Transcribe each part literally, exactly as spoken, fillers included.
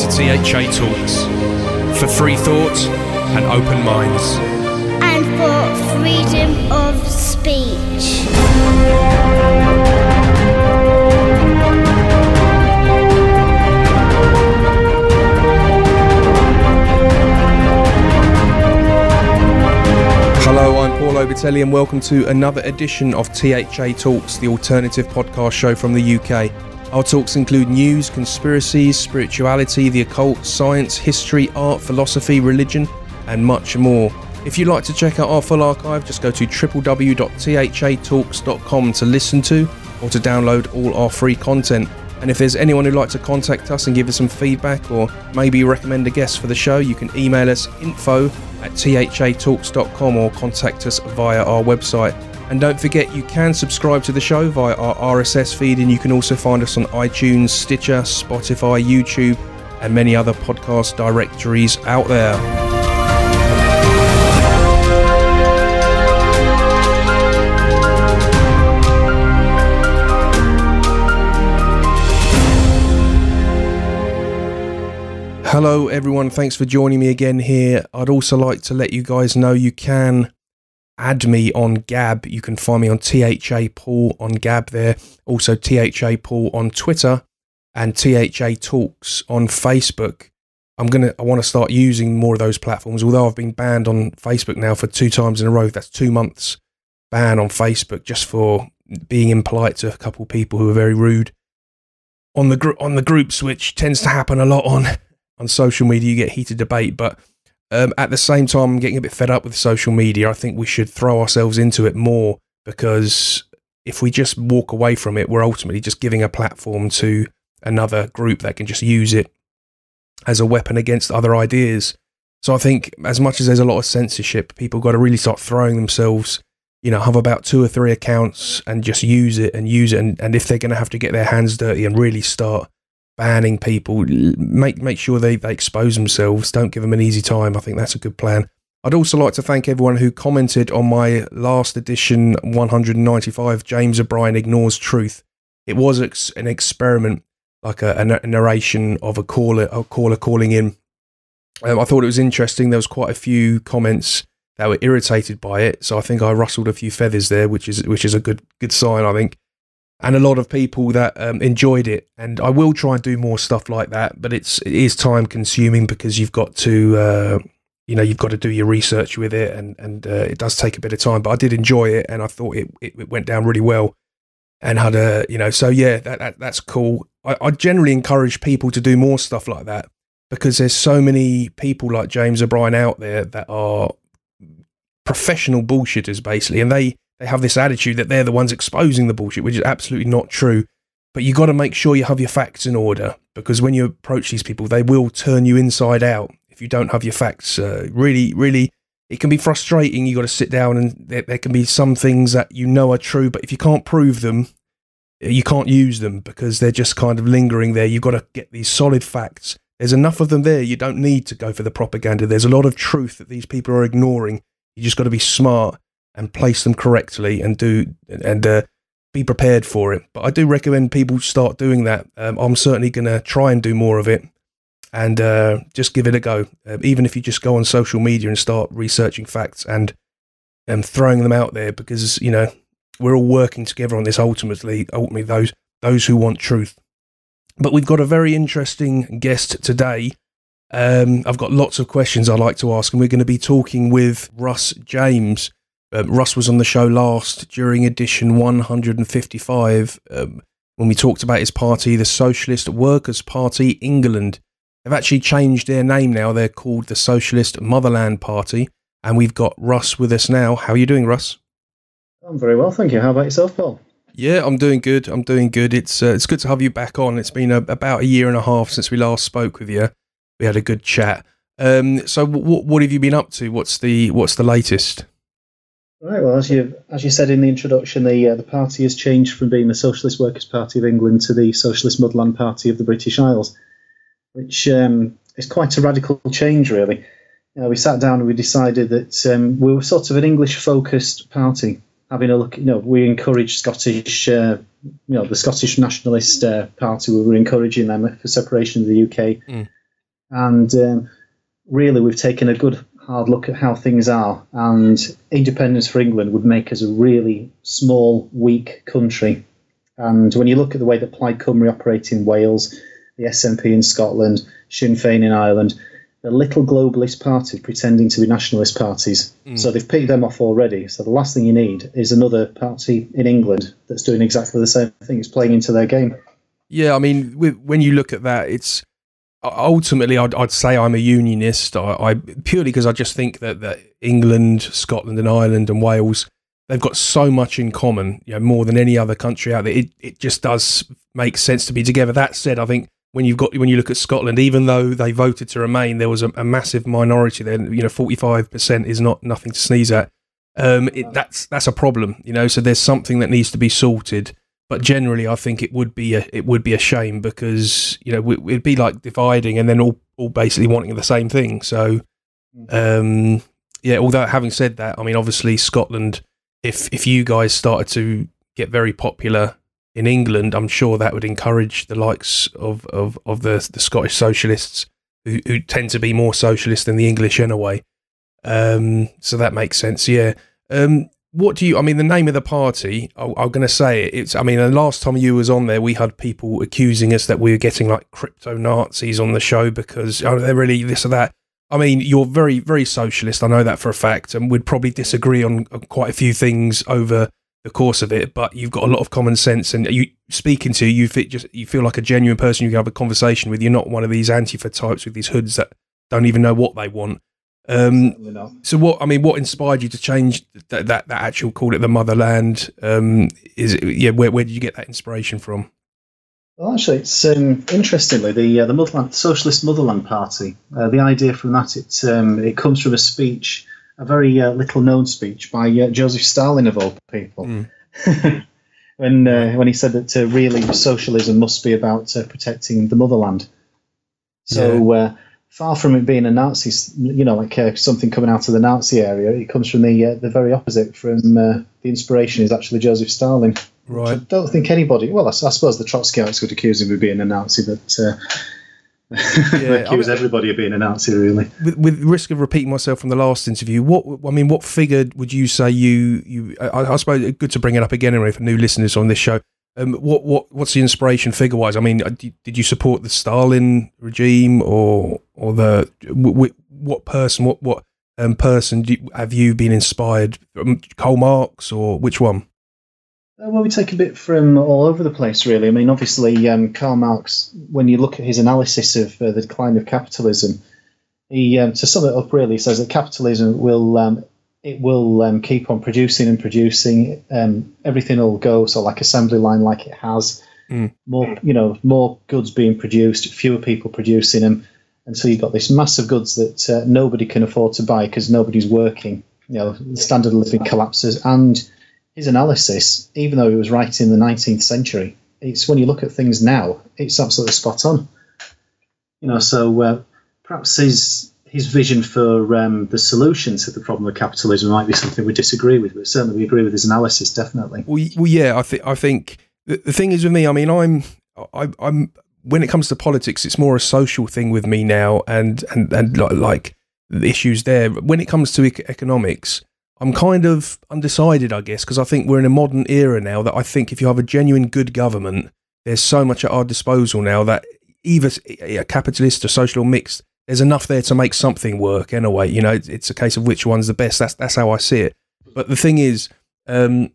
to T H A Talks for free thought and open minds. And for freedom of speech. Hello, I'm Paul Obertelli and welcome to another edition of T H A Talks, the alternative podcast show from the U K. Our talks include news, conspiracies, spirituality, the occult, science, history, art, philosophy, religion and much more. If you'd like to check out our full archive, just go to w w w dot t h a talks dot com to listen to or to download all our free content. And if there's anyone who'd like to contact us and give us some feedback or maybe recommend a guest for the show, you can email us info at t h a talks dot com or contact us via our website. And don't forget, you can subscribe to the show via our R S S feed, and you can also find us on iTunes, Stitcher, Spotify, YouTube and many other podcast directories out there. Hello everyone, thanks for joining me again here. I'd also like to let you guys know you can add me on Gab. You can find me on T H A Paul on Gab there. Also T H A Paul on Twitter and T H A Talks on Facebook. I'm gonna, I want to start using more of those platforms, although I've been banned on Facebook now for two times in a row. That's two months ban on Facebook just for being impolite to a couple of people who are very rude. On the, gr on the groups, which tends to happen a lot on... On social media, you get heated debate, but um, at the same time, I'm getting a bit fed up with social media. I think we should throw ourselves into it more, because if we just walk away from it, we're ultimately just giving a platform to another group that can just use it as a weapon against other ideas. So I think as much as there's a lot of censorship, people got to really start throwing themselves, you know, have about two or three accounts and just use it and use it. And, and if they're going to have to get their hands dirty and really start banning people, make make sure they, they expose themselves. Don't give them an easy time. I think that's a good plan. I'd also like to thank everyone who commented on my last edition, one hundred ninety-five, James O'Brien Ignores Truth. It was ex an experiment, like a, a narration of a caller, a caller calling in. Um, I thought it was interesting. There was quite a few comments that were irritated by it, so I think I rustled a few feathers there, which is which is a good good sign, I think. And a lot of people that um, enjoyed it, and I will try and do more stuff like that. But it's it is time consuming, because you've got to, uh, you know, you've got to do your research with it, and and uh, it does take a bit of time. But I did enjoy it, and I thought it it went down really well, and had a, you know, so yeah, that, that that's cool. I, I generally encourage people to do more stuff like that, because there's so many people like James O'Brien out there that are professional bullshitters basically, and they. They have this attitude that they're the ones exposing the bullshit, which is absolutely not true. But you've got to make sure you have your facts in order, because when you approach these people, they will turn you inside out if you don't have your facts. Uh, really, really, it can be frustrating. You've got to sit down, and there, there can be some things that you know are true, but if you can't prove them, you can't use them, because they're just kind of lingering there. You've got to get these solid facts. There's enough of them there. You don't need to go for the propaganda. There's a lot of truth that these people are ignoring. You just got to be smart and place them correctly, and do and uh, be prepared for it. But I do recommend people start doing that. Um, I'm certainly going to try and do more of it, and uh, just give it a go. Uh, even if you just go on social media and start researching facts and and throwing them out there, because you know we're all working together on this. Ultimately, ultimately those those who want truth. But we've got a very interesting guest today. Um, I've got lots of questions I like to ask, and we're going to be talking with Russ James. Um, Russ was on the show last during edition one hundred fifty-five um, when we talked about his party, the Socialist Workers' Party England. They've actually changed their name now. They're called the Socialist Motherland Party, and we've got Russ with us now. How are you doing, Russ? I'm very well, thank you. How about yourself, Paul? Yeah, I'm doing good. I'm doing good. It's, uh, it's good to have you back on. It's been a, about a year and a half since we last spoke with you. We had a good chat. Um, so w what have you been up to? What's the, what's the latest? Right, well, as you as you said in the introduction, the uh, the party has changed from being the Socialist Workers' Party of England to the Socialist Motherland Party of the British Isles, which um, is quite a radical change, really. Uh, we sat down and we decided that um, we were sort of an English-focused party, having a look. You know, we encouraged Scottish, uh, you know, the Scottish Nationalist uh, Party. We were encouraging them for separation of the U K. Mm. And um, really, we've taken a good hard look at how things are, and independence for England would make us a really small, weak country. And when you look at the way that Plaid Cymru operate in Wales, the S N P in Scotland, Sinn Féin in Ireland, the little globalist parties pretending to be nationalist parties. Mm. So they've picked them off already. So the last thing you need is another party in England that's doing exactly the same thing. It's playing into their game. Yeah, I mean, when you look at that, it's ultimately, I'd, I'd say I'm a unionist. I, I purely because I just think that, that England, Scotland and Ireland and Wales, they've got so much in common, you know, more than any other country out there. It, it just does make sense to be together. That said, I think when you've got when you look at Scotland, even though they voted to remain, there was a, a massive minority there. You know, forty-five percent is not nothing to sneeze at. Um, it, that's that's a problem, you know. So there's something that needs to be sorted. But generally, I think it would be a, it would be a shame because you know it, it'd be like dividing and then all all basically wanting the same thing. So, um, yeah. Although having said that, I mean, obviously Scotland. If if you guys started to get very popular in England, I'm sure that would encourage the likes of, of, of the, the Scottish socialists, who, who tend to be more socialist than the English anyway. Um, so that makes sense, yeah. Um, what do you, I mean, the name of the party, I, I'm going to say it, it's, I mean, the last time you was on there, we had people accusing us that we were getting like crypto-Nazis on the show because oh, they're really this or that. I mean, you're very, very socialist. I know that for a fact, and we'd probably disagree on quite a few things over the course of it. But you've got a lot of common sense, and you speaking to you, fit just you feel like a genuine person you can have a conversation with. You're not one of these Antifa types with these hoods that don't even know what they want. Um, so, what I mean, what inspired you to change that that, that actual call it the Motherland? Um, is it, yeah, where where did you get that inspiration from? Well, actually, it's um, interestingly the uh, the Motherland, Socialist Motherland Party. Uh, the idea from that it um, it comes from a speech, a very uh, little known speech by uh, Joseph Stalin of all people, mm. when uh, when he said that uh, really socialism must be about uh, protecting the motherland. So yeah. uh, far from it being a Nazi, you know, like uh, something coming out of the Nazi area, it comes from the uh, the very opposite. From uh, the inspiration is actually Joseph Stalin. Right. I don't think anybody. Well, I, I suppose the Trotskyites would accuse him of being a Nazi, but uh, yeah, they accuse I mean, everybody of being a Nazi, really. With, with risk of repeating myself from the last interview, what I mean, what figure would you say you you? I, I suppose it's good to bring it up again, anyway, for new listeners on this show. Um, what what what's the inspiration figure wise? I mean, did you support the Stalin regime or or the what person? What what um, person do you, have you been inspired? Karl Marx or which one? Well, we take a bit from all over the place, really. I mean, obviously, um, Karl Marx, when you look at his analysis of uh, the decline of capitalism, he, um, to sum it up, really says that capitalism will um, it will um, keep on producing and producing. Um, everything will go so like assembly line, like it has mm. more, you know, more goods being produced, fewer people producing them, and so you've got this mass of goods that uh, nobody can afford to buy because nobody's working. You know, the standard of living collapses and. His analysis, even though he was right in the nineteenth century, it's when you look at things now, it's absolutely spot on. You know, so uh, perhaps his his vision for um, the solution to the problem of capitalism might be something we disagree with, but certainly we agree with his analysis, definitely. Well, well yeah, I think I think the, the thing is with me. I mean, I'm I, I'm when it comes to politics, it's more a social thing with me now, and and and like the issues there. When it comes to ec economics. I'm kind of undecided, I guess, because I think we're in a modern era now that I think if you have a genuine good government, there's so much at our disposal now that either a capitalist or social or mixed, there's enough there to make something work anyway. You know, it's a case of which one's the best. That's that's how I see it. But the thing is, um,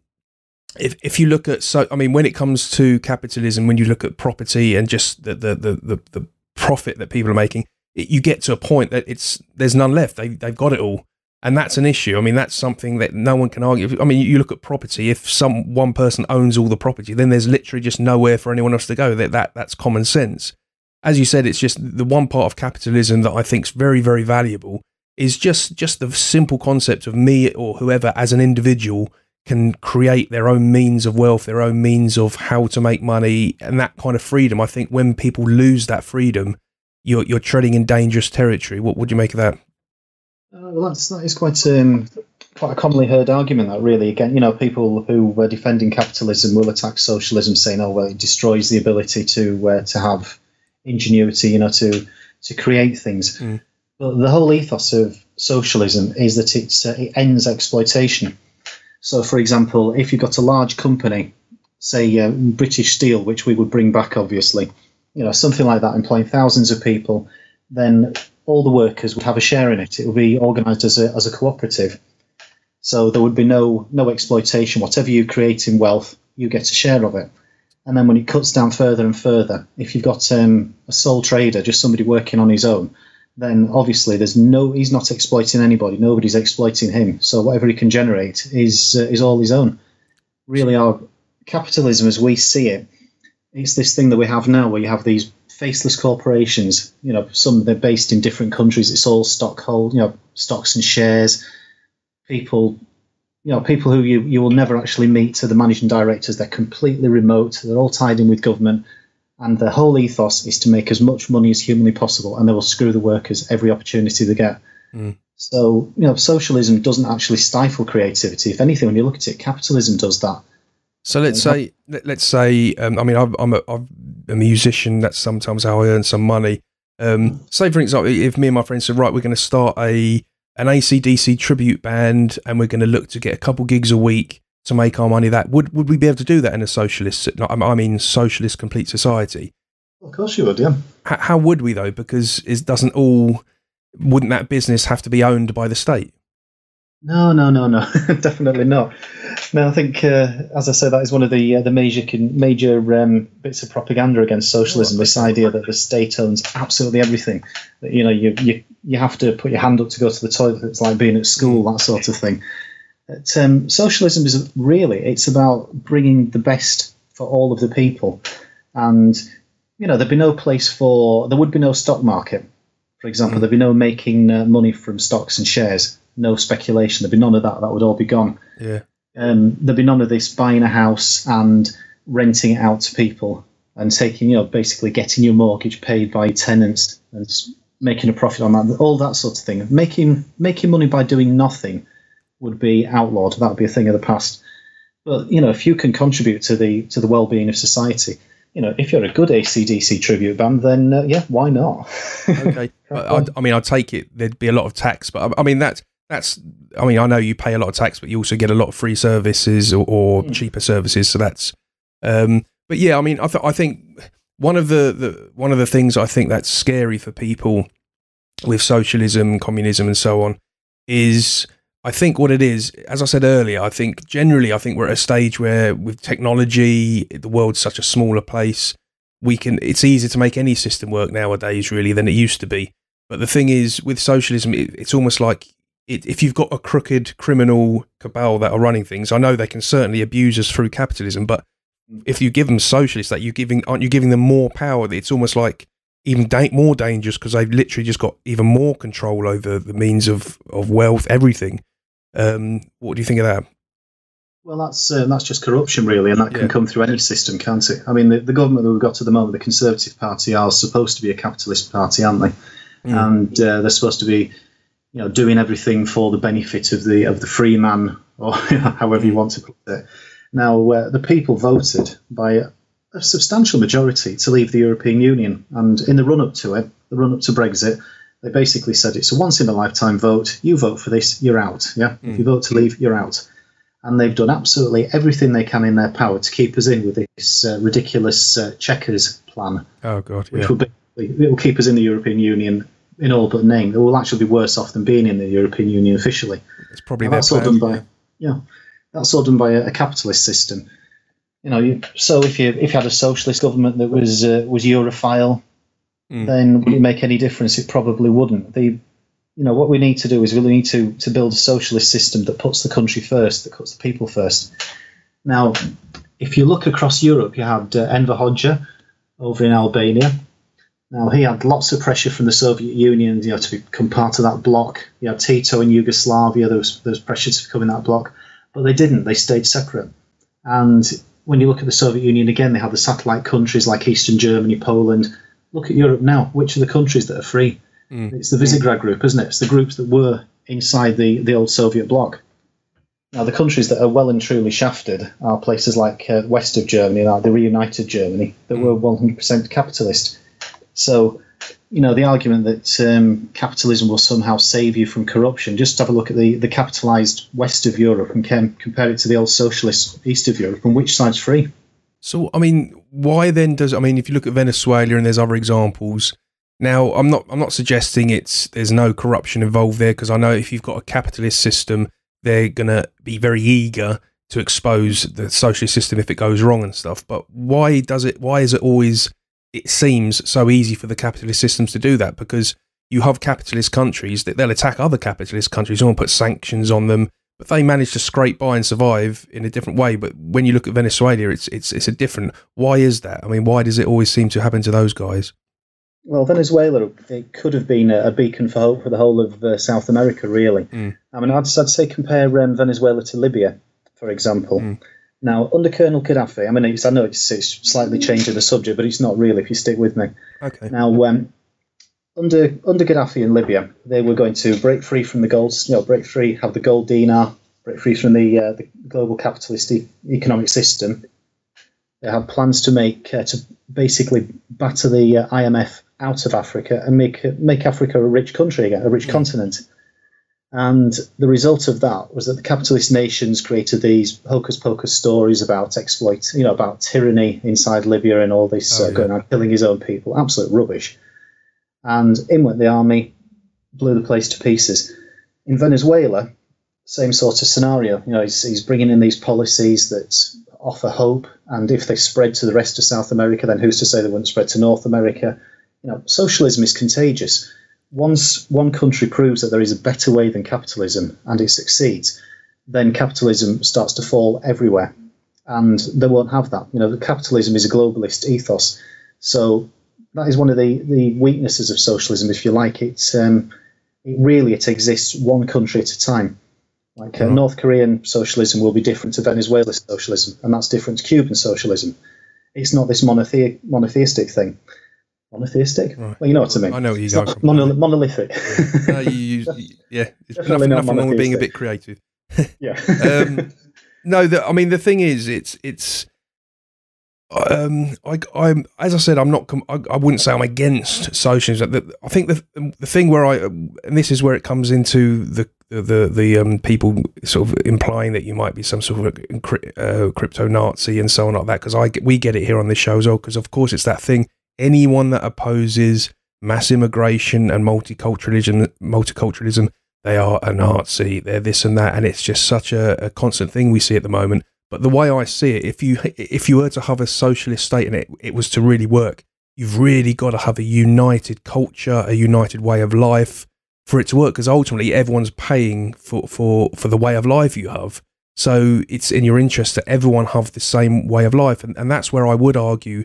if if you look at so, I mean, when it comes to capitalism, when you look at property and just the the the the, the profit that people are making, it, you get to a point that it's there's none left. They they've got it all. And that's an issue. I mean, that's something that no one can argue. I mean, you look at property. If some one person owns all the property, then there's literally just nowhere for anyone else to go. That that that's common sense. As you said, it's just the one part of capitalism that I think's very, very valuable is just just the simple concept of me or whoever as an individual can create their own means of wealth, their own means of how to make money, and that kind of freedom. I think when people lose that freedom, you're you're treading in dangerous territory. What would you make of that? Uh, well, that's, that is quite um, quite a commonly heard argument. That really, again, you know, people who were defending capitalism will attack socialism, saying, "Oh, well, it destroys the ability to uh, to have ingenuity, you know, to to create things. Mm. But the whole ethos of socialism is that it's, uh, it ends exploitation. So, for example, if you've got a large company, say uh, British Steel, which we would bring back, obviously, you know, something like that, employing thousands of people, then all the workers would have a share in it. It would be organised as a, as a cooperative. So there would be no no exploitation. Whatever you create in wealth, you get a share of it. And then when it cuts down further and further, if you've got um, a sole trader, just somebody working on his own, then obviously there's no he's not exploiting anybody. Nobody's exploiting him. So whatever he can generate is uh, is all his own. Really, our capitalism as we see it, it's this thing that we have now where you have these faceless corporations. You know, some they're based in different countries. It's all stockhold, you know, stocks and shares. People, you know, people who you, you will never actually meet are the managing directors. They're completely remote. They're all tied in with government. And their whole ethos is to make as much money as humanly possible. And they will screw the workers every opportunity they get. Mm. So, you know, socialism doesn't actually stifle creativity. If anything, when you look at it, capitalism does that. So let's say, let's say, um, I mean, I'm, I'm, a, I'm a musician. That's sometimes how I earn some money. Um, say, for example, if me and my friends said, right, we're going to start a... an A C D C tribute band, and we're going to look to get a couple gigs a week to make our money. That would would we be able to do that in a socialist? I mean, socialist complete society. Of course you would, yeah. How, how would we though? Because it doesn't all. Wouldn't that business have to be owned by the state? No, no, no, no. Definitely not. No, I think uh, as I say, that is one of the uh, the major major um, bits of propaganda against socialism. Oh, this idea that the state owns absolutely everything. That, you know, you you. you have to put your hand up to go to the toilet. It's like being at school, that sort of thing. But, um, socialism is really, it's about bringing the best for all of the people. And, you know, there'd be no place for, there would be no stock market, for example. Mm. There'd be no making uh, money from stocks and shares, no speculation. There'd be none of that. That would all be gone. Yeah. Um, there'd be none of this buying a house and renting it out to people and taking, you know, basically getting your mortgage paid by tenants and making a profit on that, all that sort of thing. Making making money by doing nothing would be outlawed. That would be a thing of the past. But, you know, if you can contribute to the to the well-being of society, you know, if you're a good A C D C tribute band, then, uh, yeah, why not? Okay. I, I mean, I take it there'd be a lot of tax, but I, I mean, that's, that's, I mean, I know you pay a lot of tax, but you also get a lot of free services or, or mm. cheaper services. So that's, um, but yeah, I mean, I, th I think... One of the, the one of the things I think that's scary for people with socialism, communism, and so on is, I think what it is, as I said earlier, I think generally I think we're at a stage where with technology, the world's such a smaller place, we can it's easier to make any system work nowadays really than it used to be. But the thing is, with socialism, it, it's almost like it, if you've got a crooked criminal cabal that are running things, I know they can certainly abuse us through capitalism, but if you give them socialists, that you giving aren't you giving them more power? It's almost like even da more dangerous because they've literally just got even more control over the means of of wealth, everything. Um, what do you think of that? Well, that's uh, that's just corruption, really, and that yeah. can come through any system, can't it? I mean, the, the government that we've got at the moment, the Conservative Party, are supposed to be a capitalist party, aren't they? Mm. And uh, they're supposed to be, you know, doing everything for the benefit of the of the free man, or however you want to put it. Now, uh, the people voted by a substantial majority to leave the European Union. And in the run-up to it, the run-up to Brexit, they basically said it's a once-in-a-lifetime vote. You vote for this, you're out. Yeah, mm. If you vote to leave, you're out. And they've done absolutely everything they can in their power to keep us in with this uh, ridiculous uh, Chequers plan. Oh, God, yeah. Which will, be, it will keep us in the European Union in all but name. It will actually be worse off than being in the European Union officially. It's probably their that's plan, all done by... Yeah. That's all done by a, a capitalist system, you know. You, so if you if you had a socialist government that was uh, was Europhile, mm. then would it make any difference? It probably wouldn't. The, you know, what we need to do is we need to to build a socialist system that puts the country first, that puts the people first. Now, if you look across Europe, you had uh, Enver Hoxha over in Albania. Now he had lots of pressure from the Soviet Union, you know, to become part of that bloc. You had Tito in Yugoslavia. There was there was pressure to become in that bloc. But they didn't. They stayed separate. And when you look at the Soviet Union again, they had the satellite countries like Eastern Germany, Poland. Look at Europe now. Which are the countries that are free? Mm. It's the Visegrad group, isn't it? It's the groups that were inside the, the old Soviet bloc. Now, the countries that are well and truly shafted are places like uh, west of Germany, like the reunited Germany, that were one hundred percent capitalist. So you know, the argument that um, capitalism will somehow save you from corruption. Just have a look at the, the capitalised west of Europe and can compare it to the old socialist east of Europe, and which side's free? So, I mean, why then does, I mean, if you look at Venezuela and there's other examples, now I'm not, I'm not suggesting it's, there's no corruption involved there, because I know if you've got a capitalist system, they're going to be very eager to expose the socialist system if it goes wrong and stuff. But why does it, why is it always, it seems so easy for the capitalist systems to do that? Because you have capitalist countries that they'll attack other capitalist countries and put sanctions on them, but they manage to scrape by and survive in a different way. But when you look at Venezuela, it's it's it's a different. Why is that? I mean, why does it always seem to happen to those guys? Well, Venezuela, it could have been a beacon for hope for the whole of uh, South America, really. Mm. I mean, I'd, I'd say compare um, Venezuela to Libya, for example. Mm. Now, under Colonel Gaddafi, I mean, it's, I know it's, it's slightly changing the subject, but it's not really, if you stick with me. Okay. Now, um, under under Gaddafi in Libya, they were going to break free from the gold, you know, break free, have the gold dinar, break free from the uh, the global capitalist e economic system. They had plans to make uh, to basically batter the uh, I M F out of Africa and make make Africa a rich country again, a rich mm-hmm. continent. And the result of that was that the capitalist nations created these hocus pocus stories about exploit, you know, about tyranny inside Libya and all this, oh, uh, yeah. going on, killing his own people, absolute rubbish. And in went the army, blew the place to pieces. In Venezuela, same sort of scenario. You know, he's, he's bringing in these policies that offer hope, and if they spread to the rest of South America, then who's to say they wouldn't spread to North America? You know, socialism is contagious. Once one country proves that there is a better way than capitalism and it succeeds, then capitalism starts to fall everywhere, and they won't have that. You know, the capitalism is a globalist ethos, so that is one of the the weaknesses of socialism, if you like. It's um, it really it exists one country at a time. Like uh, North Korean socialism will be different to Venezuelan socialism, and that's different to Cuban socialism. It's not this monothe monotheistic thing. Monotheistic? Right. Well, you know what I mean. I know what you got. Mono monolithic. Yeah, no, you, you, yeah. It's nothing, nothing wrong with being a bit creative. Yeah. um, no, the, I mean the thing is, it's it's. Um, I, I'm as I said, I'm not. I, I wouldn't say I'm against socialism. I think the the thing where I, and this is where it comes into the the the, the um, people sort of implying that you might be some sort of uh, crypto Nazi and so on like that. Because I we get it here on this show as well. Because of course it's that thing. Anyone that opposes mass immigration and multiculturalism, multiculturalism, they are a Nazi. They're this and that, and it's just such a, a constant thing we see at the moment. But the way I see it, if you if you were to have a socialist state and it it was to really work, you've really got to have a united culture, a united way of life for it to work. Because ultimately, everyone's paying for for for the way of life you have. So it's in your interest that everyone have the same way of life, and and that's where I would argue.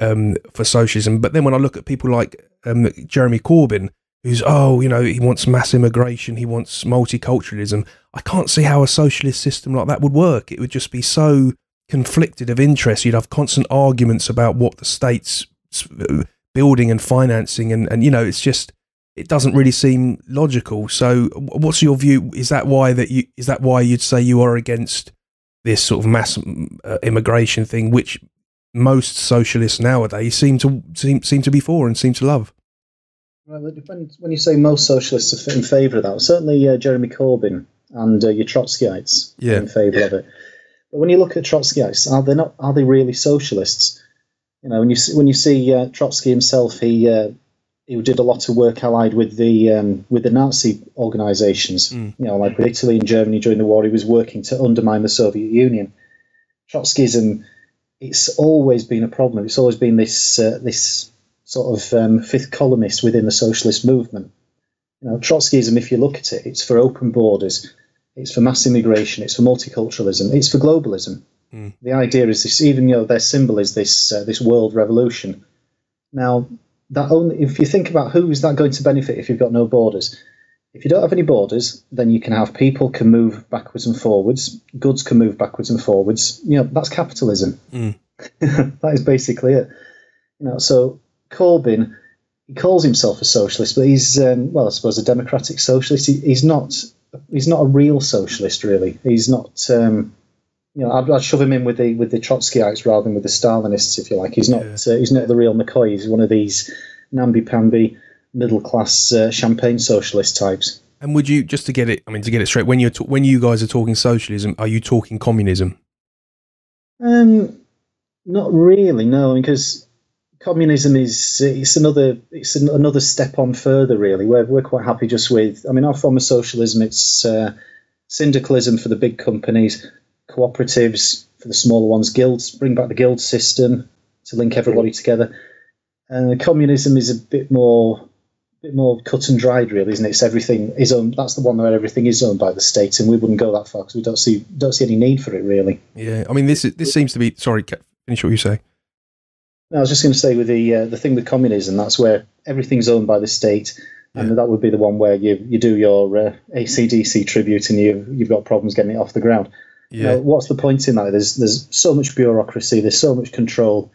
Um, for socialism. But then when I look at people like um, Jeremy Corbyn, who's, oh, you know, he wants mass immigration, he wants multiculturalism, I can't see how a socialist system like that would work. It would just be so conflicted of interest. You'd have constant arguments about what the state's building and financing, and, and you know, it's just, it doesn't really seem logical. So what's your view? Is that why that you, is that why you'd say you are against this sort of mass uh, immigration thing, which most socialists nowadays seem to seem seem to be for and seem to love? Well, it depends. When you say most socialists are in favour of that, well, certainly uh, Jeremy Corbyn and uh, your Trotskyites yeah. are in favour yeah. of it. But when you look at Trotskyites, are they not? Are they really socialists? You know, when you when you see uh, Trotsky himself, he uh, he did a lot of work allied with the um, with the Nazi organisations. Mm. You know, like with Italy and Germany during the war, he was working to undermine the Soviet Union. Trotskyism. It's always been a problem. It's always been this uh, this sort of um, fifth columnist within the socialist movement. You know, Trotskyism, if you look at it, it's for open borders, it's for mass immigration, it's for multiculturalism, it's for globalism. Mm. The idea is this: even though their symbol is this uh, this world revolution. Now, that only if you think about who is that going to benefit if you've got no borders. If you don't have any borders, then you can have people can move backwards and forwards, goods can move backwards and forwards. You know, that's capitalism. Mm. That is basically it. You know, so Corbyn, he calls himself a socialist, but he's um, well, I suppose a democratic socialist. He, he's not. He's not a real socialist, really. He's not. Um, you know, I'd, I'd shove him in with the with the Trotskyites rather than with the Stalinists, if you like. He's not. Yeah. Uh, he's not the real McCoy. He's one of these namby-pamby, middle-class uh, champagne socialist types. And would you, just to get it, I mean, to get it straight, when you're when you guys are talking socialism, are you talking communism? Um, not really, no, because communism is it's another it's an, another step on further, really. We're we're quite happy just with. I mean, our form of socialism, it's uh, syndicalism for the big companies, cooperatives for the smaller ones, guilds. Bring back the guild system to link everybody together. Uh, communism is a bit more. Bit more cut and dried, really, isn't it? It's everything is owned. That's the one where everything is owned by the state, and we wouldn't go that far because we don't see don't see any need for it, really. Yeah, I mean, this is, this seems to be. Sorry, finish what you say. No, I was just going to say with the uh, the thing with communism, that's where everything's owned by the state, and yeah. that would be the one where you you do your uh, A C D C tribute and you you've got problems getting it off the ground. Yeah, now, what's the point in that? There's there's so much bureaucracy. There's so much control.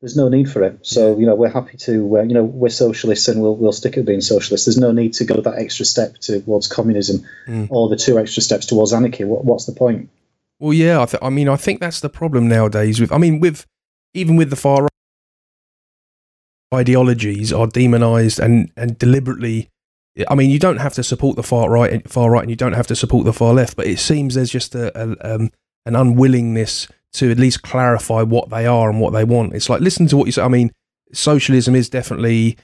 There's no need for it. So, you know, we're happy to, uh, you know, we're socialists and we'll, we'll stick at being socialists. There's no need to go that extra step towards communism mm. or the two extra steps towards anarchy. What, what's the point? Well, yeah, I, th I mean, I think that's the problem nowadays with, I mean, with, even with the far right ideologies are demonized and, and deliberately, I mean, you don't have to support the far right and far right and you don't have to support the far left, but it seems there's just a, a um, an unwillingness to at least clarify what they are and what they want. It's like, listen to what you say. I mean, socialism is definitely,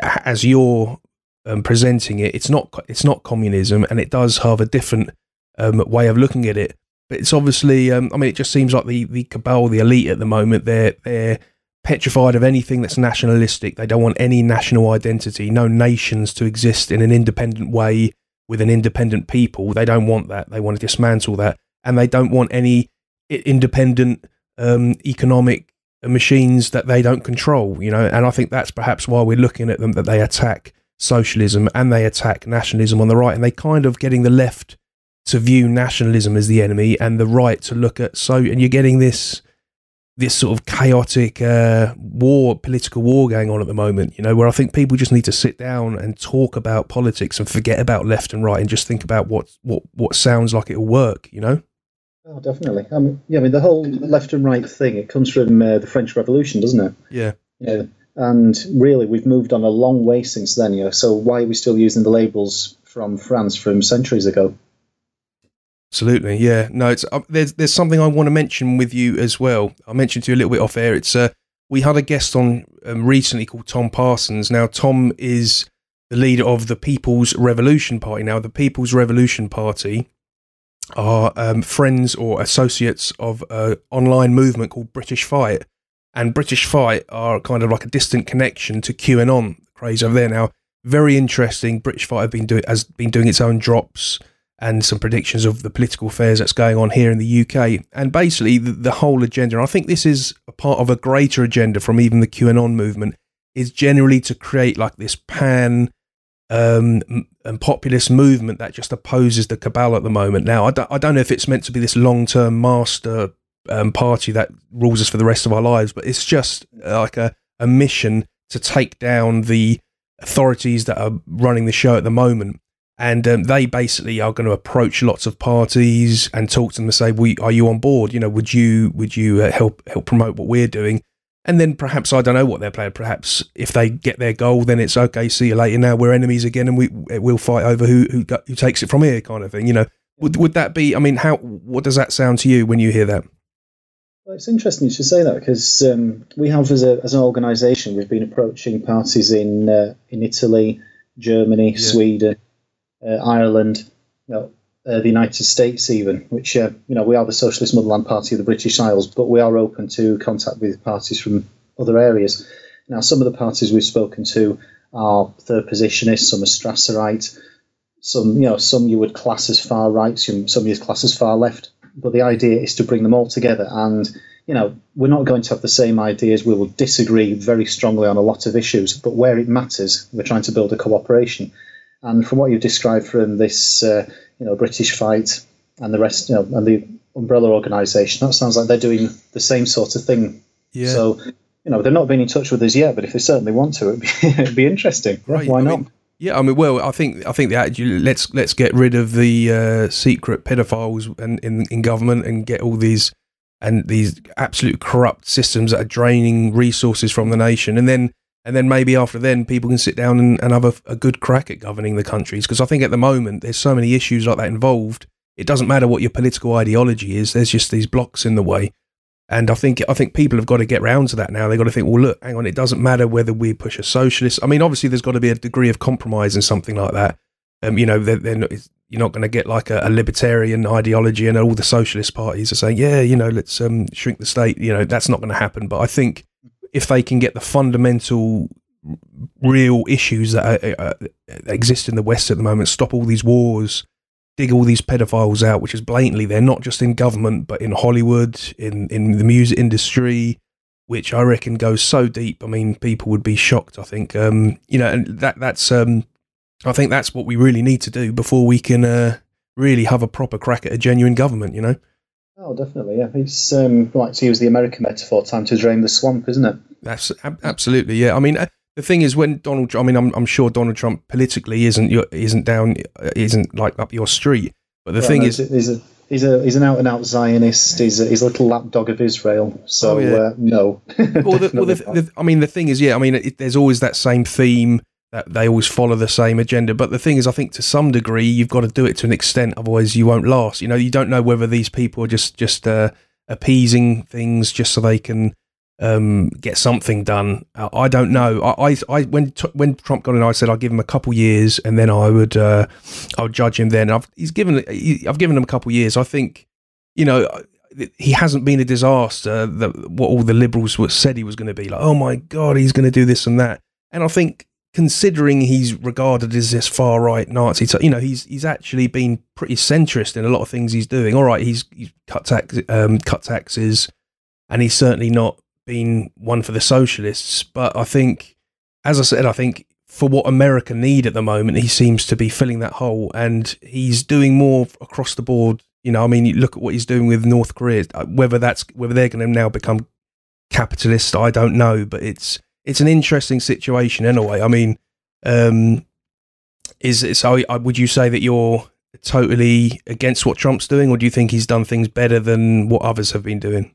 as you're um, presenting it, it's not it's not communism, and it does have a different um, way of looking at it. But it's obviously, um, I mean, it just seems like the, the cabal, the elite at the moment, they're, they're petrified of anything that's nationalistic. They don't want any national identity, no nations to exist in an independent way with an independent people. They don't want that. They want to dismantle that. And they don't want any independent um, economic machines that they don't control, you know, and I think that's perhaps why we're looking at them, that they attack socialism and they attack nationalism on the right, and they kind of getting the left to view nationalism as the enemy and the right to look at so, and you're getting this this sort of chaotic uh, war, political war going on at the moment, you know, where I think people just need to sit down and talk about politics and forget about left and right and just think about what what what sounds like it'll work, you know. Oh, definitely. I mean, yeah, I mean, the whole left and right thing, it comes from uh, the French Revolution, doesn't it? Yeah. Yeah. And really, we've moved on a long way since then, you know, so why are we still using the labels from France from centuries ago? Absolutely, yeah. No, it's, uh, there's, there's something I want to mention with you as well. I mentioned to you a little bit off air. It's, uh, we had a guest on um, recently called Tom Parsons. Now, Tom is the leader of the People's Revolution Party. Now, the People's Revolution Party are um, friends or associates of an online movement called British Fight, and British Fight are kind of like a distant connection to QAnon craze over there. Now, very interesting. British Fight have been do has been doing its own drops and some predictions of the political affairs that's going on here in the U K, and basically the, the whole agenda, and I think this is a part of a greater agenda from even the QAnon movement, is generally to create like this pan Um, and populist movement that just opposes the cabal at the moment. Now, I don't, I don't know if it's meant to be this long-term master um, party that rules us for the rest of our lives, but it's just uh, like a, a mission to take down the authorities that are running the show at the moment. And um, they basically are going to approach lots of parties and talk to them and say, "We are you on board? You know, would you would you uh, help help promote what we're doing?" And then perhaps, I don't know what they're playing, perhaps if they get their goal, then it's okay, see you later, now we're enemies again and we, we'll fight over who, who who takes it from here kind of thing, you know. Would, would that be, I mean, how? What does that sound to you when you hear that? Well, it's interesting you should say that, because um, we have as, a, as an organisation, we've been approaching parties in, uh, in Italy, Germany, yeah. Sweden, uh, Ireland, you know, uh, the United States even, which, uh, you know, we are the Socialist Motherland Party of the British Isles, but we are open to contact with parties from other areas. Now, some of the parties we've spoken to are third positionists, some are Strasserites, some, you know, some you would class as far right, some, some you would class as far left, but the idea is to bring them all together. And, you know, we're not going to have the same ideas. We will disagree very strongly on a lot of issues, but where it matters, we're trying to build a cooperation. And from what you've described from this, uh, you know, British Fight and the rest, you know, and the umbrella organisation, that sounds like they're doing the same sort of thing. Yeah. So, you know, they're not been in touch with us yet, but if they certainly want to, it'd be, it'd be interesting. Right. Why I not? Mean, yeah, I mean, well, I think I think the attitude, let's let's get rid of the uh, secret pedophiles and in, in government and get all these and these absolute corrupt systems that are draining resources from the nation, and then And then maybe after then, people can sit down and, and have a, a good crack at governing the countries. Because I think at the moment, there's so many issues like that involved. It doesn't matter what your political ideology is. There's just these blocks in the way. And I think I think people have got to get round to that now. They've got to think, well, look, hang on, it doesn't matter whether we push a socialist. I mean, obviously, there's got to be a degree of compromise in something like that. Um, you know, they're, they're not, you're not going to get like a, a libertarian ideology and all the socialist parties are saying, yeah, you know, let's um, shrink the state. You know, that's not going to happen. But I think if they can get the fundamental real issues that are, uh, exist in the West at the moment, stop all these wars, dig all these pedophiles out, which is blatantly, they're not just in government, but in Hollywood, in, in the music industry, which I reckon goes so deep. I mean, people would be shocked, I think, um, you know, and that that's, um, I think that's what we really need to do before we can uh, really have a proper crack at a genuine government, you know? Oh, definitely, yeah. It's um, like to use the American metaphor, time to drain the swamp, isn't it? That's ab absolutely, yeah. I mean, uh, the thing is, when Donald Trump, I mean, I'm, I'm sure Donald Trump politically isn't your, isn't down, isn't like up your street. But the yeah, thing no, is, he's a, he's a he's an out and out Zionist. He's a, he's a little lapdog of Israel. So oh, yeah. uh, no. well, the, well the, the, I mean, the thing is, yeah. I mean, it, there's always that same theme that they always follow the same agenda. But the thing is, I think to some degree, you've got to do it to an extent, otherwise you won't last. You know, you don't know whether these people are just just uh, appeasing things just so they can um, get something done. Uh, I don't know. I, I, I when t when Trump got in, I said I'd give him a couple years, and then I would uh, I'll judge him then. And I've he's given he, I've given him a couple years. I think, you know, he hasn't been a disaster. The, what all the liberals were, said he was going to be, like, oh my god, he's going to do this and that. And I think, considering he's regarded as this far right Nazi, you know, he's he's actually been pretty centrist in a lot of things he's doing. All right, he's, he's cut tax, um, cut taxes, and he's certainly not been one for the socialists. But I think, as I said, I think for what America need at the moment, he seems to be filling that hole, and he's doing more across the board. You know, I mean, you look at what he's doing with North Korea. Whether that's whether they're going to now become capitalist, I don't know, but it's. It's an interesting situation anyway. I mean, um, is it, so I, would you say that you're totally against what Trump's doing, or do you think he's done things better than what others have been doing?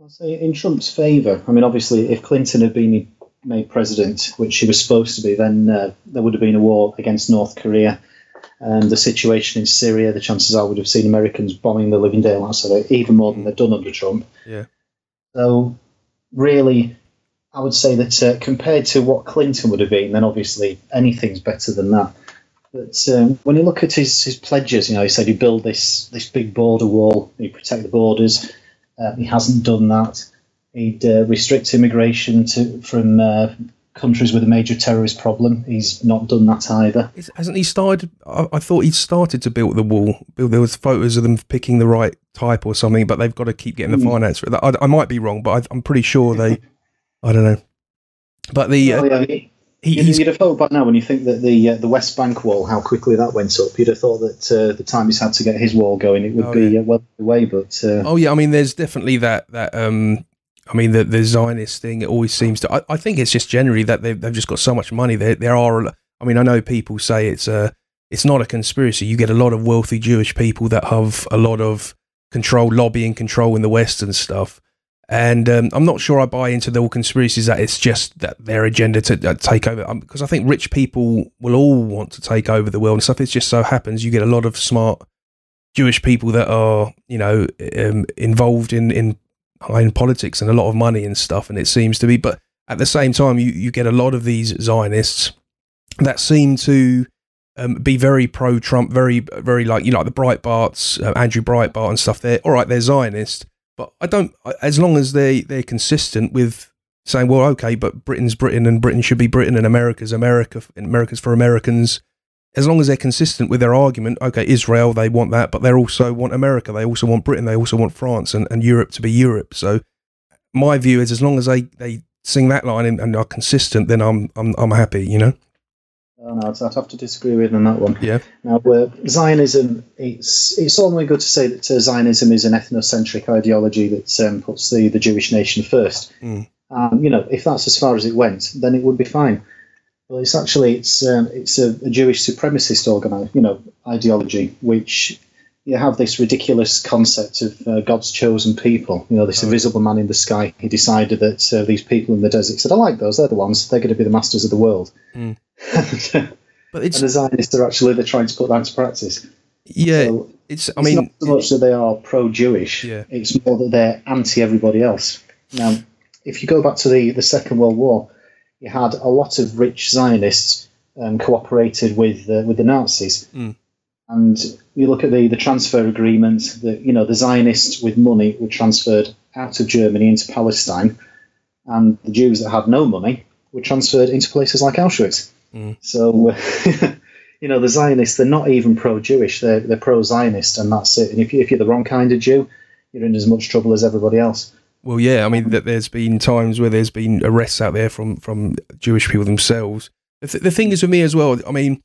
I'll say in Trump's favour. I mean, obviously, if Clinton had been made president, which he was supposed to be, then uh, there would have been a war against North Korea. And the situation in Syria, the chances are we'd have seen Americans bombing the living daylights out of it, even more than they've done under Trump. Yeah. So, really, I would say that uh, compared to what Clinton would have been, then obviously anything's better than that. But um, when you look at his, his pledges, you know, he said he build this this big border wall, he protect the borders. Uh, he hasn't done that. He'd uh, restrict immigration to from uh, countries with a major terrorist problem. He's not done that either. It's, hasn't he started? I, I thought he'd started to build the wall. There was photos of them picking the right type or something, but they've got to keep getting the mm. finance. I, I might be wrong, but I, I'm pretty sure they. I don't know, but the uh, oh, yeah. he, he's, you'd have thought by now when you think that the uh, the West Bank wall, how quickly that went up, you'd have thought that uh, the time he's had to get his wall going, it would oh, be yeah. uh, well away. But uh, oh yeah, I mean, there's definitely that that um, I mean the the Zionist thing. It always seems to. I, I think it's just generally that they've they've just got so much money. There there are. I mean, I know people say it's a it's not a conspiracy. You get a lot of wealthy Jewish people that have a lot of control, lobbying control in the West and stuff. And um, I'm not sure I buy into the all conspiracies that it's just that their agenda to uh, take over. Um, because I think rich people will all want to take over the world and stuff. It just so happens you get a lot of smart Jewish people that are, you know, um, involved in, in in politics and a lot of money and stuff. And it seems to be, but at the same time, you, you get a lot of these Zionists that seem to um, be very pro-Trump, very, very like, you know, like the Breitbarts, uh, Andrew Breitbart and stuff. They're all right, they're Zionist. But I don't, as long as they, they're consistent with saying, well, okay, but Britain's Britain and Britain should be Britain and America's America and America's for Americans. As long as they're consistent with their argument, okay, Israel, they want that, but they also want America. They also want Britain. They also want France and, and Europe to be Europe. So my view is as long as they, they sing that line and, and are consistent, then I'm, I'm, I'm happy, you know? Oh, no, I'd have to disagree with him on that one. Yeah. Now, uh, Zionism, it's it's only good to say that uh, Zionism is an ethnocentric ideology that um, puts the, the Jewish nation first. Mm. Um, you know, if that's as far as it went, then it would be fine. Well, it's actually, it's um, it's a, a Jewish supremacist organi- you know, ideology, which you have this ridiculous concept of uh, God's chosen people. You know, this oh, invisible man in the sky. He decided that uh, these people in the desert said, I like those. They're the ones. They're going to be the masters of the world. Mm. But it's, and the Zionists are actually they're trying to put that into practice. Yeah. So it's, I mean, it's not so much that they are pro-Jewish. Yeah. It's more that they're anti-everybody else. Now, if you go back to the, the Second World War, you had a lot of rich Zionists um, cooperated with, uh, with the Nazis. Mm. And you look at the, the transfer agreement, that, you know, the Zionists with money were transferred out of Germany into Palestine, and the Jews that had no money were transferred into places like Auschwitz. Mm. So, uh, you know, the Zionists, they're not even pro-Jewish, they're, they're pro-Zionist, and that's it. And if, you, if you're the wrong kind of Jew, you're in as much trouble as everybody else. Well, yeah, I mean, that there's been times where there's been arrests out there from, from Jewish people themselves. The, th the thing is with me as well, I mean,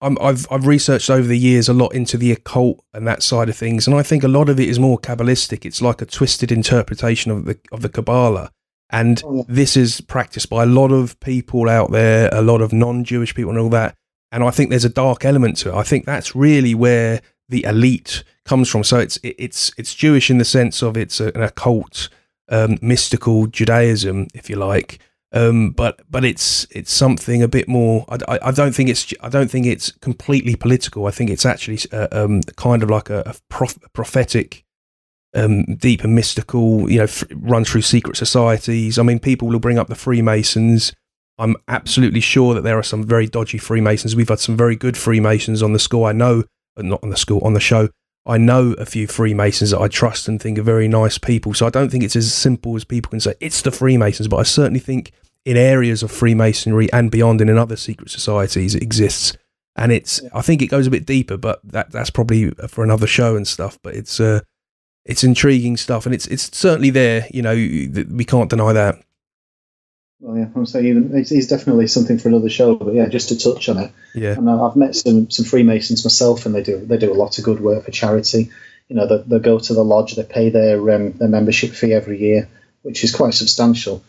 I'm, I've I've researched over the years a lot into the occult and that side of things, and I think a lot of it is more Kabbalistic. It's like a twisted interpretation of the of the Kabbalah, and this is practiced by a lot of people out there, a lot of non-Jewish people, and all that. And I think there's a dark element to it. I think that's really where the elite comes from. So it's it, it's it's Jewish in the sense of it's a, an occult, um, mystical Judaism, if you like. Um, but but it's it's something a bit more. I, I don't think it's I don't think it's completely political. I think it's actually uh, um, kind of like a, a prof prophetic, um, deep and mystical. You know, f run through secret societies. I mean, people will bring up the Freemasons. I'm absolutely sure that there are some very dodgy Freemasons. We've had some very good Freemasons on the school. I know, not on the school, on the show. I know a few Freemasons that I trust and think are very nice people. So I don't think it's as simple as people can say it's the Freemasons, but I certainly think in areas of Freemasonry and beyond and in other secret societies it exists. And it's, I think it goes a bit deeper, but that that's probably for another show and stuff, but it's, uh, it's intriguing stuff, and it's, it's certainly there, you know, we can't deny that. Well, yeah, I'm saying it's, it's definitely something for another show, but yeah, just to touch on it. Yeah, and I've met some some Freemasons myself, and they do they do a lot of good work for charity. You know, they they go to the lodge, they pay their um, their membership fee every year, which is quite substantial,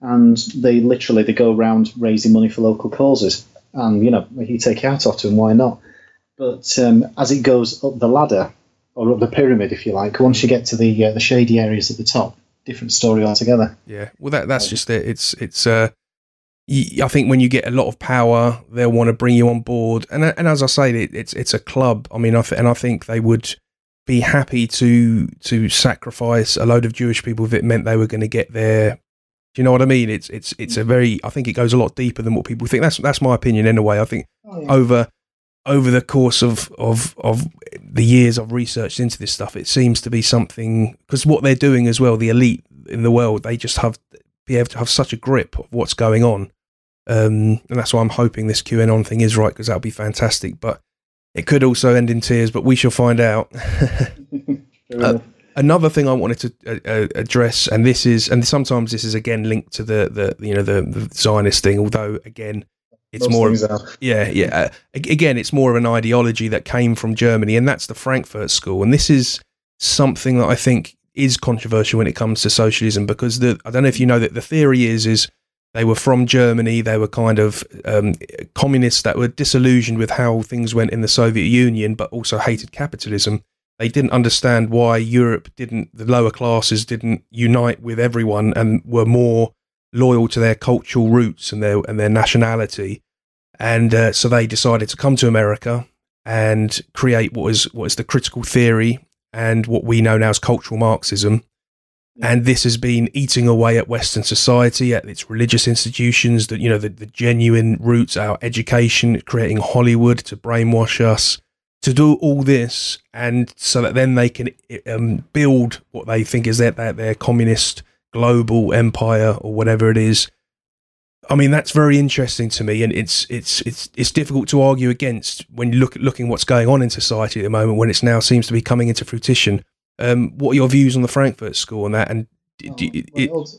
and they literally they go around raising money for local causes. And you know, you take out of them, why not? But um, as it goes up the ladder or up the pyramid, if you like, once you get to the uh, the shady areas at the top. Different story altogether. Yeah, well, that that's just it. It's it's. Uh, I think when you get a lot of power, they'll want to bring you on board. And and as I say, it, it's it's a club. I mean, I th and I think they would be happy to to sacrifice a load of Jewish people if it meant they were going to get there. Do you know what I mean? It's it's it's a very. I think it goes a lot deeper than what people think. That's that's my opinion anyway. I think oh, yeah. over over the course of of of. the years I've researched into this stuff, it seems to be something, because what they're doing as well, the elite in the world, they just have be able to have such a grip of what's going on, um, and that's why I'm hoping this QAnon thing is right, because that'll be fantastic. But it could also end in tears, but we shall find out. uh, another thing I wanted to uh, address, and this is, and sometimes this is again linked to the the you know the, the Zionist thing, although again. It's more, of, yeah, yeah. Uh, again, it's more of an ideology that came from Germany, and that's the Frankfurt School. And this is something that I think is controversial when it comes to socialism, because the, I don't know if you know that the theory is is they were from Germany, they were kind of um, communists that were disillusioned with how things went in the Soviet Union, but also hated capitalism. They didn't understand why Europe didn't, the lower classes didn't unite with everyone and were more loyal to their cultural roots and their and their nationality, and uh, so they decided to come to America and create what is what is the critical theory and what we know now as cultural Marxism. And this has been eating away at Western society, at its religious institutions, that you know the, the genuine roots, our education, creating Hollywood to brainwash us to do all this, and so that then they can um, build what they think is their their, their communist global empire or whatever it is. I mean, that's very interesting to me, and it's it's it's it's difficult to argue against when you look at looking what's going on in society at the moment, when it's now seems to be coming into fruition. Um, what are your views on the Frankfurt School and that? And do, do, it, well, it also,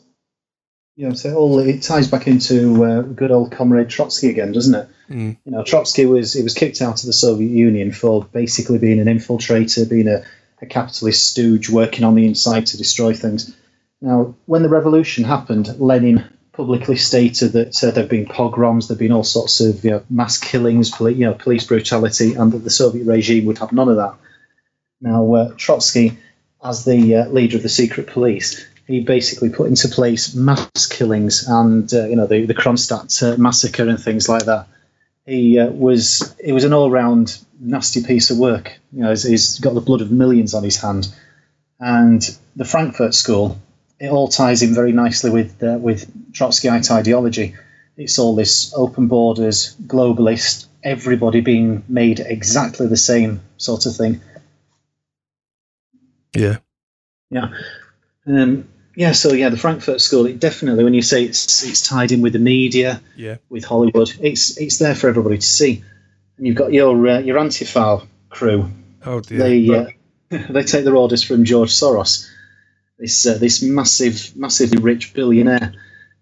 you know, so all it ties back into uh, good old comrade Trotsky again, doesn't it? Mm. You know, Trotsky was he was kicked out of the Soviet Union for basically being an infiltrator, being a, a capitalist stooge, working on the inside to destroy things. Now, when the revolution happened, Lenin publicly stated that uh, there have been pogroms, there have been all sorts of you know, mass killings, poli you know, police brutality, and that the Soviet regime would have none of that. Now, uh, Trotsky, as the uh, leader of the secret police, he basically put into place mass killings and uh, you know the the Kronstadt uh, massacre and things like that. He uh, was it was an all-round nasty piece of work. You know, he's, he's got the blood of millions on his hand. And the Frankfurt School, it all ties in very nicely with uh, with Trotskyite ideology. It's all this open borders, globalist, everybody being made exactly the same sort of thing. Yeah, yeah, um, yeah. So yeah, the Frankfurt School. It definitely, when you say it's it's tied in with the media, yeah, with Hollywood, it's it's there for everybody to see. And you've got your uh, your Antifa crew. Oh dear. They uh, they take their orders from George Soros, this uh, this massive, massively rich billionaire,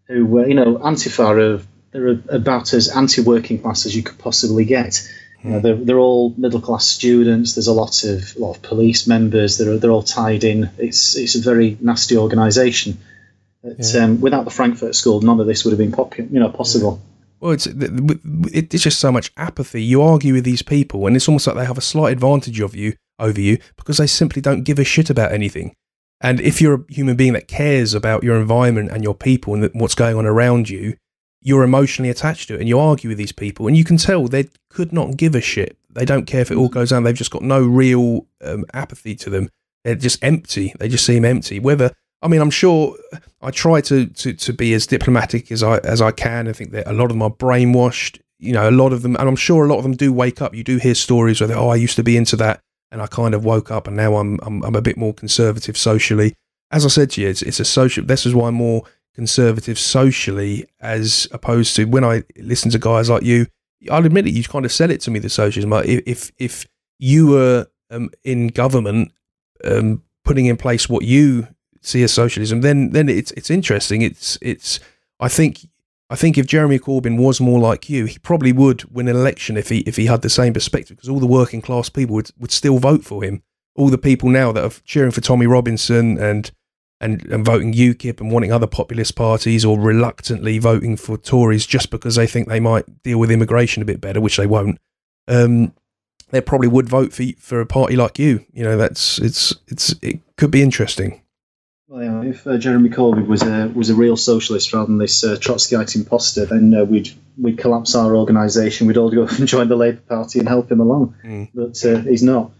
who uh, you know Antifa are they're about as anti-working class as you could possibly get. You know, they're, they're all middle-class students. There's a lot of a lot of police members. They're they're all tied in. It's it's a very nasty organisation. Yeah. Um, without the Frankfurt School, none of this would have been popular, you know, possible. Well, it's it's just so much apathy. You argue with these people, and it's almost like they have a slight advantage of you over you because they simply don't give a shit about anything. And if you're a human being that cares about your environment and your people and what's going on around you, you're emotionally attached to it, and you argue with these people, and you can tell they could not give a shit. They don't care if it all goes down. They've just got no real um, apathy to them. They're just empty. They just seem empty. Whether, I mean, I'm sure I try to, to, to be as diplomatic as I, as I can. I think that a lot of them are brainwashed, you know, a lot of them, and I'm sure a lot of them do wake up. You do hear stories where, oh, I used to be into that, and I kind of woke up, and now I'm, I'm, I'm a bit more conservative socially. As I said to you, it's, it's a social, this is why I'm more conservative socially, as opposed to when I listen to guys like you. I'll admit it, you kind of sell it to me, the socialism. If if you were um, in government um, putting in place what you see as socialism, then then it's it's interesting. It's it's I think I think if Jeremy Corbyn was more like you, he probably would win an election if he if he had the same perspective, because all the working class people would would still vote for him. All the people now that are cheering for Tommy Robinson and And, and voting U KIP and wanting other populist parties, or reluctantly voting for Tories just because they think they might deal with immigration a bit better, which they won't, um, they probably would vote for for a party like you. You know, that's it's it's it could be interesting. Well, yeah, if uh, Jeremy Corbyn was a was a real socialist rather than this uh, Trotskyite imposter, then uh, we'd we'd collapse our organisation. We'd all go and join the Labour Party and help him along. Mm. But uh, he's not.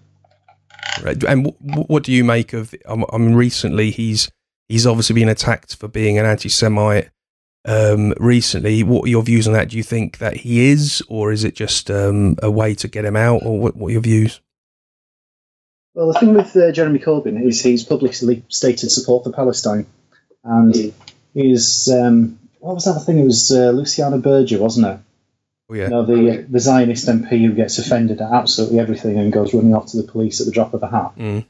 Right. And what do you make of? Um, I mean, recently he's he's obviously been attacked for being an anti-Semite. Um, recently, what are your views on that? Do you think that he is, or is it just um, a way to get him out? Or what? What are your views? Well, the thing with uh, Jeremy Corbyn is he's publicly stated support for Palestine, and he's um, what was that thing? It was uh, Luciana Berger, wasn't it? Oh, yeah. You know, the, the Zionist M P who gets offended at absolutely everything and goes running off to the police at the drop of a hat. Mm.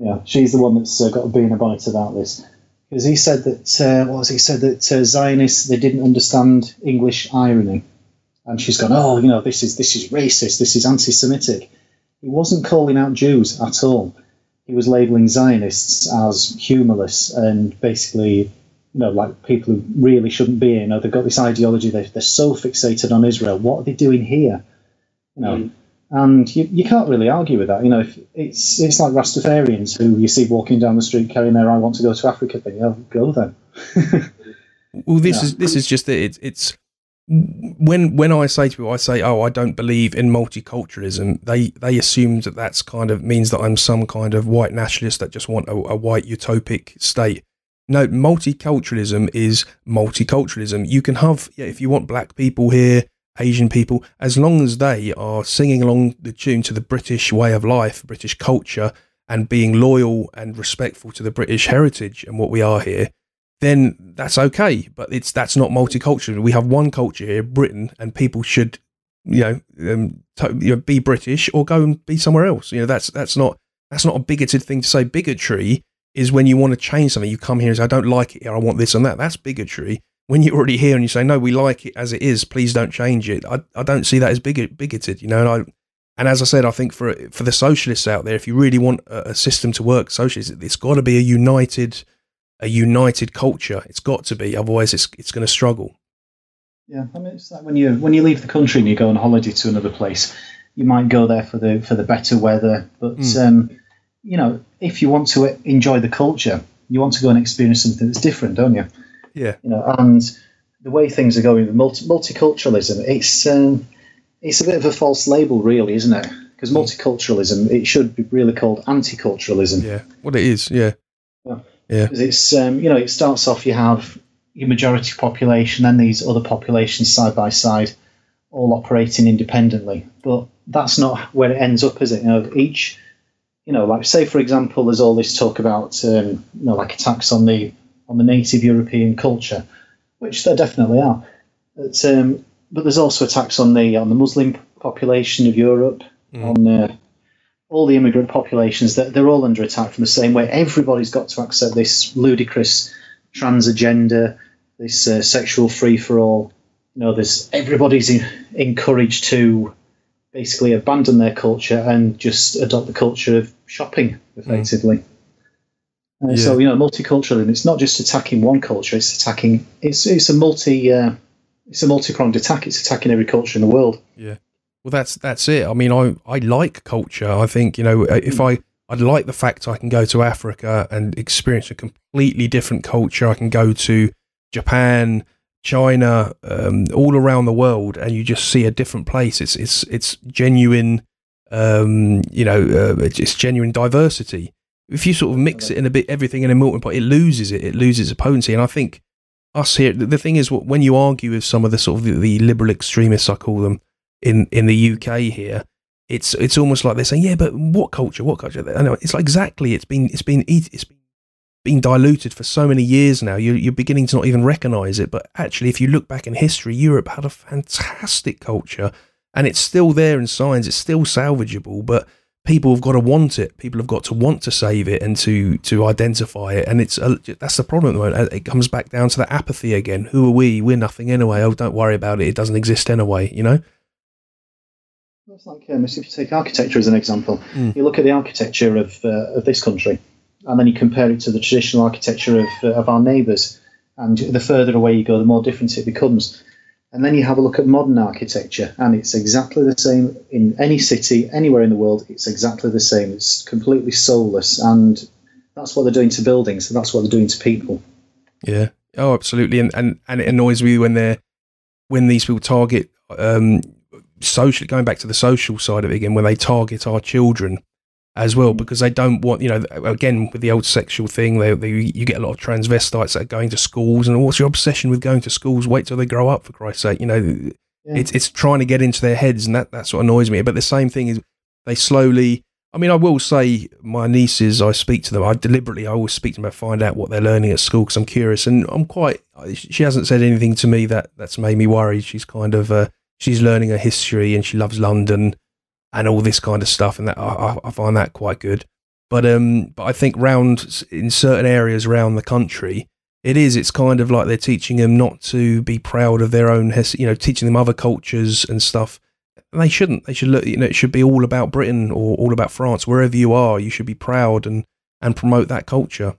Yeah, she's the one that's uh, got a bee in a bonnet about this, because he said that uh, what was he said that uh, Zionists, they didn't understand English irony, and she's gone, oh, you know, this is this is racist, this is anti-Semitic. He wasn't calling out Jews at all. He was labelling Zionists as humourless and basically, you know, like people who really shouldn't be here. You know, they've got this ideology. They're, they're so fixated on Israel. What are they doing here? You know, mm. and you, you can't really argue with that. You know, if it's it's like Rastafarians who you see walking down the street carrying their "I want to go to Africa" thing. Oh, go then. Well, this yeah. is this is just that it, it's when when I say to people, I say, "Oh, I don't believe in multiculturalism." They they assume that that's kind of means that I'm some kind of white nationalist that just want a, a white utopic state. No, multiculturalism is multiculturalism. You can have, yeah, if you want black people here, Asian people, as long as they are singing along the tune to the British way of life, British culture, and being loyal and respectful to the British heritage and what we are here, then that's okay. But it's that's not multiculturalism. We have one culture here, Britain, and people should, you know, um, to, you know, be British or go and be somewhere else. You know, that's that's not that's not a bigoted thing to say. Bigotry is when you want to change something, you come here and say, I don't like it here, I want this and that. That's bigotry. When you're already here and you say, no, we like it as it is, please don't change it. I, I don't see that as bigot, bigoted, you know. And I, and as I said, I think for for the socialists out there, if you really want a, a system to work, socialists, it's got to be a united, a united culture. It's got to be, otherwise it's it's going to struggle. Yeah, I mean, it's like when you when you leave the country and you go on holiday to another place, you might go there for the for the better weather, but. Mm. Um, you know, if you want to enjoy the culture, you want to go and experience something that's different, don't you? Yeah. You know, and the way things are going with multi- multiculturalism, it's um, it's a bit of a false label, really, isn't it? Because multiculturalism, it should be really called anti-culturalism. Yeah. Well, it is. Yeah. Yeah. Yeah. Because it's um, you know, it starts off, you have your majority population, then these other populations side by side, all operating independently. But that's not where it ends up, is it? You know, each, you know, like say for example, there's all this talk about um, you know, like attacks on the on the native European culture, which there definitely are. But, um, but there's also attacks on the on the Muslim population of Europe, mm. on uh, all the immigrant populations. That they're all under attack from the same way. Everybody's got to accept this ludicrous trans agenda, this uh, sexual free for all. You know, there's everybody's in, encouraged to basically abandon their culture and just adopt the culture of shopping, effectively. Mm. Uh, yeah. So, you know, multiculturalism, it's not just attacking one culture, it's attacking, it's it's a multi, uh, it's a multi-pronged attack, it's attacking every culture in the world. Yeah. Well, that's that's it. I mean, I, I like culture. I think, you know, if I, I like the fact I can go to Africa and experience a completely different culture. I can go to Japan, China, um, all around the world, and you just see a different place. It's it's it's genuine, um, you know, uh, it's genuine diversity. If you sort of mix it in a bit, everything in a melting pot, it loses it. It loses its potency. And I think us here, the thing is, when you argue with some of the sort of the, the liberal extremists, I call them, in in the U K here, it's it's almost like they're saying, yeah, but what culture? What culture? I know it's like exactly. It's been it's been it's been. been diluted for so many years now, you're, you're beginning to not even recognise it. But actually, if you look back in history, Europe had a fantastic culture, and it's still there in signs, it's still salvageable, but people have got to want it. People have got to want to save it and to to identify it, and it's a, that's the problem at the moment. It comes back down to that apathy again. Who are we? We're nothing anyway. Oh, don't worry about it. It doesn't exist anyway, you know? It's like, um, if you take architecture as an example, mm. you look at the architecture of uh, of this country, and then you compare it to the traditional architecture of uh, of our neighbours, and the further away you go, the more different it becomes. And then you have a look at modern architecture, and it's exactly the same in any city, anywhere in the world. It's exactly the same. It's completely soulless, and that's what they're doing to buildings, and that's what they're doing to people. Yeah. Oh, absolutely. And and, and it annoys me when they're when these people target um, social. Going back to the social side of it again, when they target our children as well, because they don't want, you know, again, with the old sexual thing, they, they you get a lot of transvestites that are going to schools, and what's your obsession with going to schools? Wait till they grow up, for Christ's sake. You know, yeah. it's it's trying to get into their heads, and that, that's what annoys me. But the same thing is, they slowly, I mean, I will say, my nieces, I speak to them, I deliberately, I always speak to them, I find out what they're learning at school, because I'm curious, and I'm quite, she hasn't said anything to me that, that's made me worried. She's kind of, uh, she's learning her history, and she loves London, and all this kind of stuff, and that I, I find that quite good. But um, but I think round in certain areas around the country, it is. It's kind of like they're teaching them not to be proud of their own, you know, teaching them other cultures and stuff. And they shouldn't. They should look. You know, it should be all about Britain or all about France. Wherever you are, you should be proud and and promote that culture.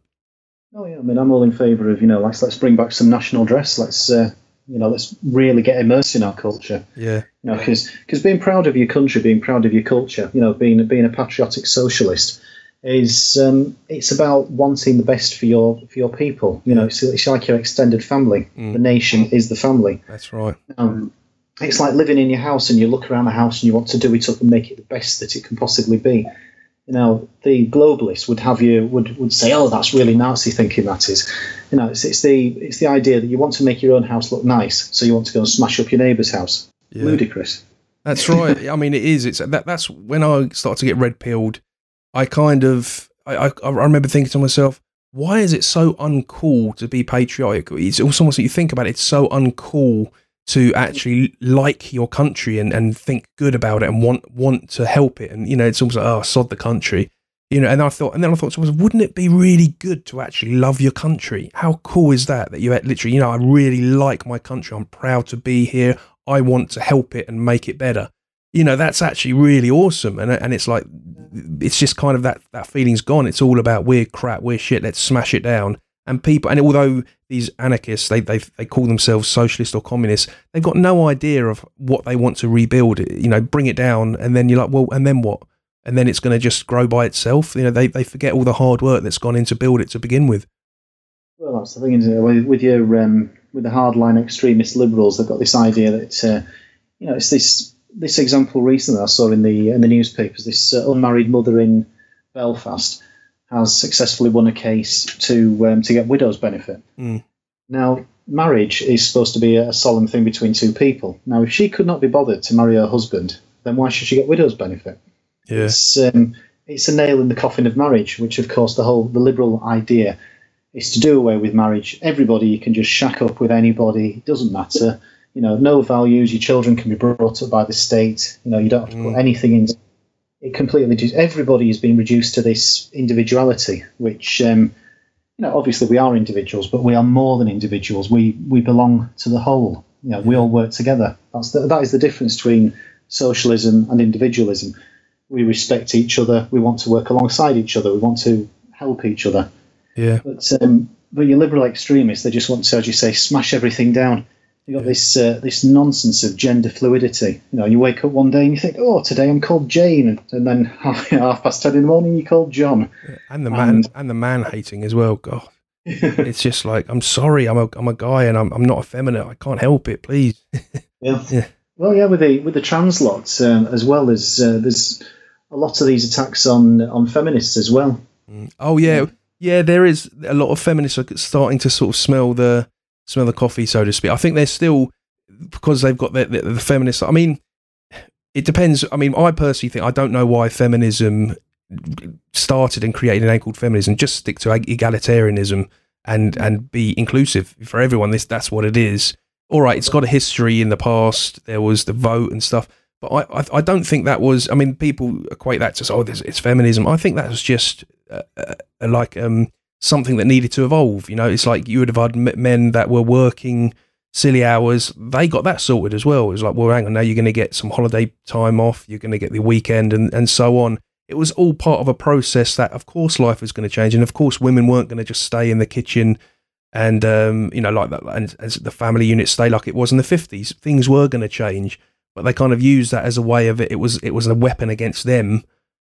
Oh yeah, I mean, I'm all in favour of, you know, let's let's bring back some national dress. Let's. Uh... You know, let's really get immersed in our culture. Yeah. You know, because because being proud of your country, being proud of your culture, you know, being being a patriotic socialist is um, it's about wanting the best for your for your people. You know, it's, it's like your extended family. Mm. The nation is the family. That's right. Um, it's like living in your house, and you look around the house and you want to do it up and make it the best that it can possibly be. You know, the globalists would have you would, would say, "Oh, that's really Nazi thinking." That is, you know, it's it's the it's the idea that you want to make your own house look nice, so you want to go and smash up your neighbour's house. Yeah. Ludicrous. That's right. I mean, it is. It's that. That's when I start to get red pilled. I kind of I, I I remember thinking to myself, why is it so uncool to be patriotic? It's almost like you think about it, it's so uncool to actually like your country and, and think good about it and want want to help it. And, you know, it's almost like, oh, sod the country. You know, and I thought, and then I thought, wouldn't it be really good to actually love your country? How cool is that? That you literally, you know, I really like my country. I'm proud to be here. I want to help it and make it better. You know, that's actually really awesome. And and it's like, it's just kind of that, that feeling's gone. It's all about we're crap, we're shit, let's smash it down. And people, and although these anarchists, they they they call themselves socialist or communists, they've got no idea of what they want to rebuild. You know, bring it down, and then you're like, well, and then what? and then it's going to just grow by itself. You know, they, they forget all the hard work that's gone in to build it to begin with. Well, that's the thing, isn't it? With, with your um, with the hardline extremist liberals, they've got this idea that uh, you know, it's this this example recently I saw in the in the newspapers. This uh, unmarried mother in Belfast has successfully won a case to um, to get widow's benefit. Mm. Now, marriage is supposed to be a solemn thing between two people. Now, if she could not be bothered to marry her husband, then why should she get widow's benefit? Yeah. It's um, it's a nail in the coffin of marriage, which, of course, the whole the liberal idea is to do away with marriage. Everybody can just shack up with anybody. It doesn't matter. You know, no values. Your children can be brought up by the state. You know, you don't have to put mm. anything in. It completely does. Everybody has been reduced to this individuality, which, um, you know, obviously we are individuals, but we are more than individuals. We we belong to the whole. You know, we all work together. That's the, that is the difference between socialism and individualism. We respect each other. We want to work alongside each other. We want to help each other. Yeah. But um, but your liberal extremists, they just want to, as you say, smash everything down. You've got yeah. this uh, this nonsense of gender fluidity. You know, you wake up one day and you think, oh, today I'm called Jane, and then half, half past ten in the morning you're called John. Yeah. And the man and, and the man hating as well. God, it's just like, I'm sorry, I'm a I'm a guy and I'm I'm not effeminate. I can't help it. Please. yeah. yeah. Well, yeah, with the with the trans lot um, as well as uh, there's a lot of these attacks on on feminists as well. Mm. Oh yeah. yeah, yeah. There is a lot of feminists are starting to sort of smell the. smell the coffee, so to speak. I think they're still, because they've got the, the, the feminists. I mean, it depends. I mean, I personally think, I don't know why feminism started and created an angle called feminism. Just stick to egalitarianism and and be inclusive for everyone. This that's what it is. All right, it's got a history in the past. There was the vote and stuff, but I I, I don't think that was. I mean, people equate that to, oh, this, it's feminism. I think that was just uh, uh, like um. something that needed to evolve. You know, it's like you would have had men that were working silly hours. They got that sorted as well. It was like, well, hang on, now you're going to get some holiday time off. You're going to get the weekend and, and so on. It was all part of a process that, of course, life was going to change. And of course, women weren't going to just stay in the kitchen and, um, you know, like that. And, and the family unit stay like it was in the fifties. Things were going to change, but they kind of used that as a way of it. It was, it was a weapon against them.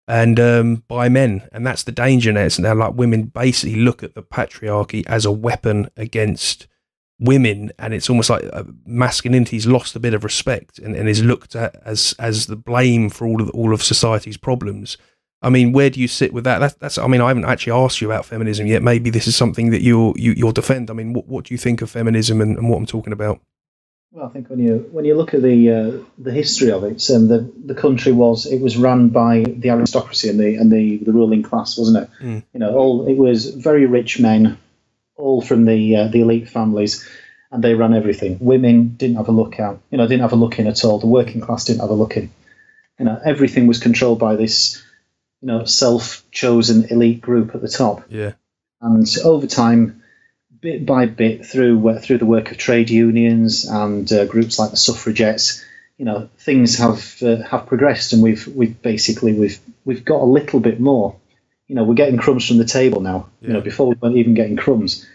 And um, by men, and that's the danger now. It's now like women basically look at the patriarchy as a weapon against women, and it's almost like masculinity's lost a bit of respect and, and is looked at as as the blame for all of all of society's problems. I mean, where do you sit with that? That's, that's I mean, I haven't actually asked you about feminism yet. Maybe this is something that you'll you, you'll defend. I mean, what what do you think of feminism and, and what I'm talking about? Well, I think when you when you look at the uh, the history of it, um, the the country was it was run by the aristocracy and the and the, the ruling class, wasn't it? Mm. You know, all it was very rich men, all from the uh, the elite families, and they ran everything. Women didn't have a look out, you know, didn't have a look in at all. The working class didn't have a look in. You know, everything was controlled by this, you know, self-chosen elite group at the top. Yeah, and over time, bit by bit, through uh, through the work of trade unions and uh, groups like the suffragettes, you know, things have uh, have progressed, and we've we've basically we've we've got a little bit more. You know, we're getting crumbs from the table now. Yeah. You know, before we weren't even getting crumbs.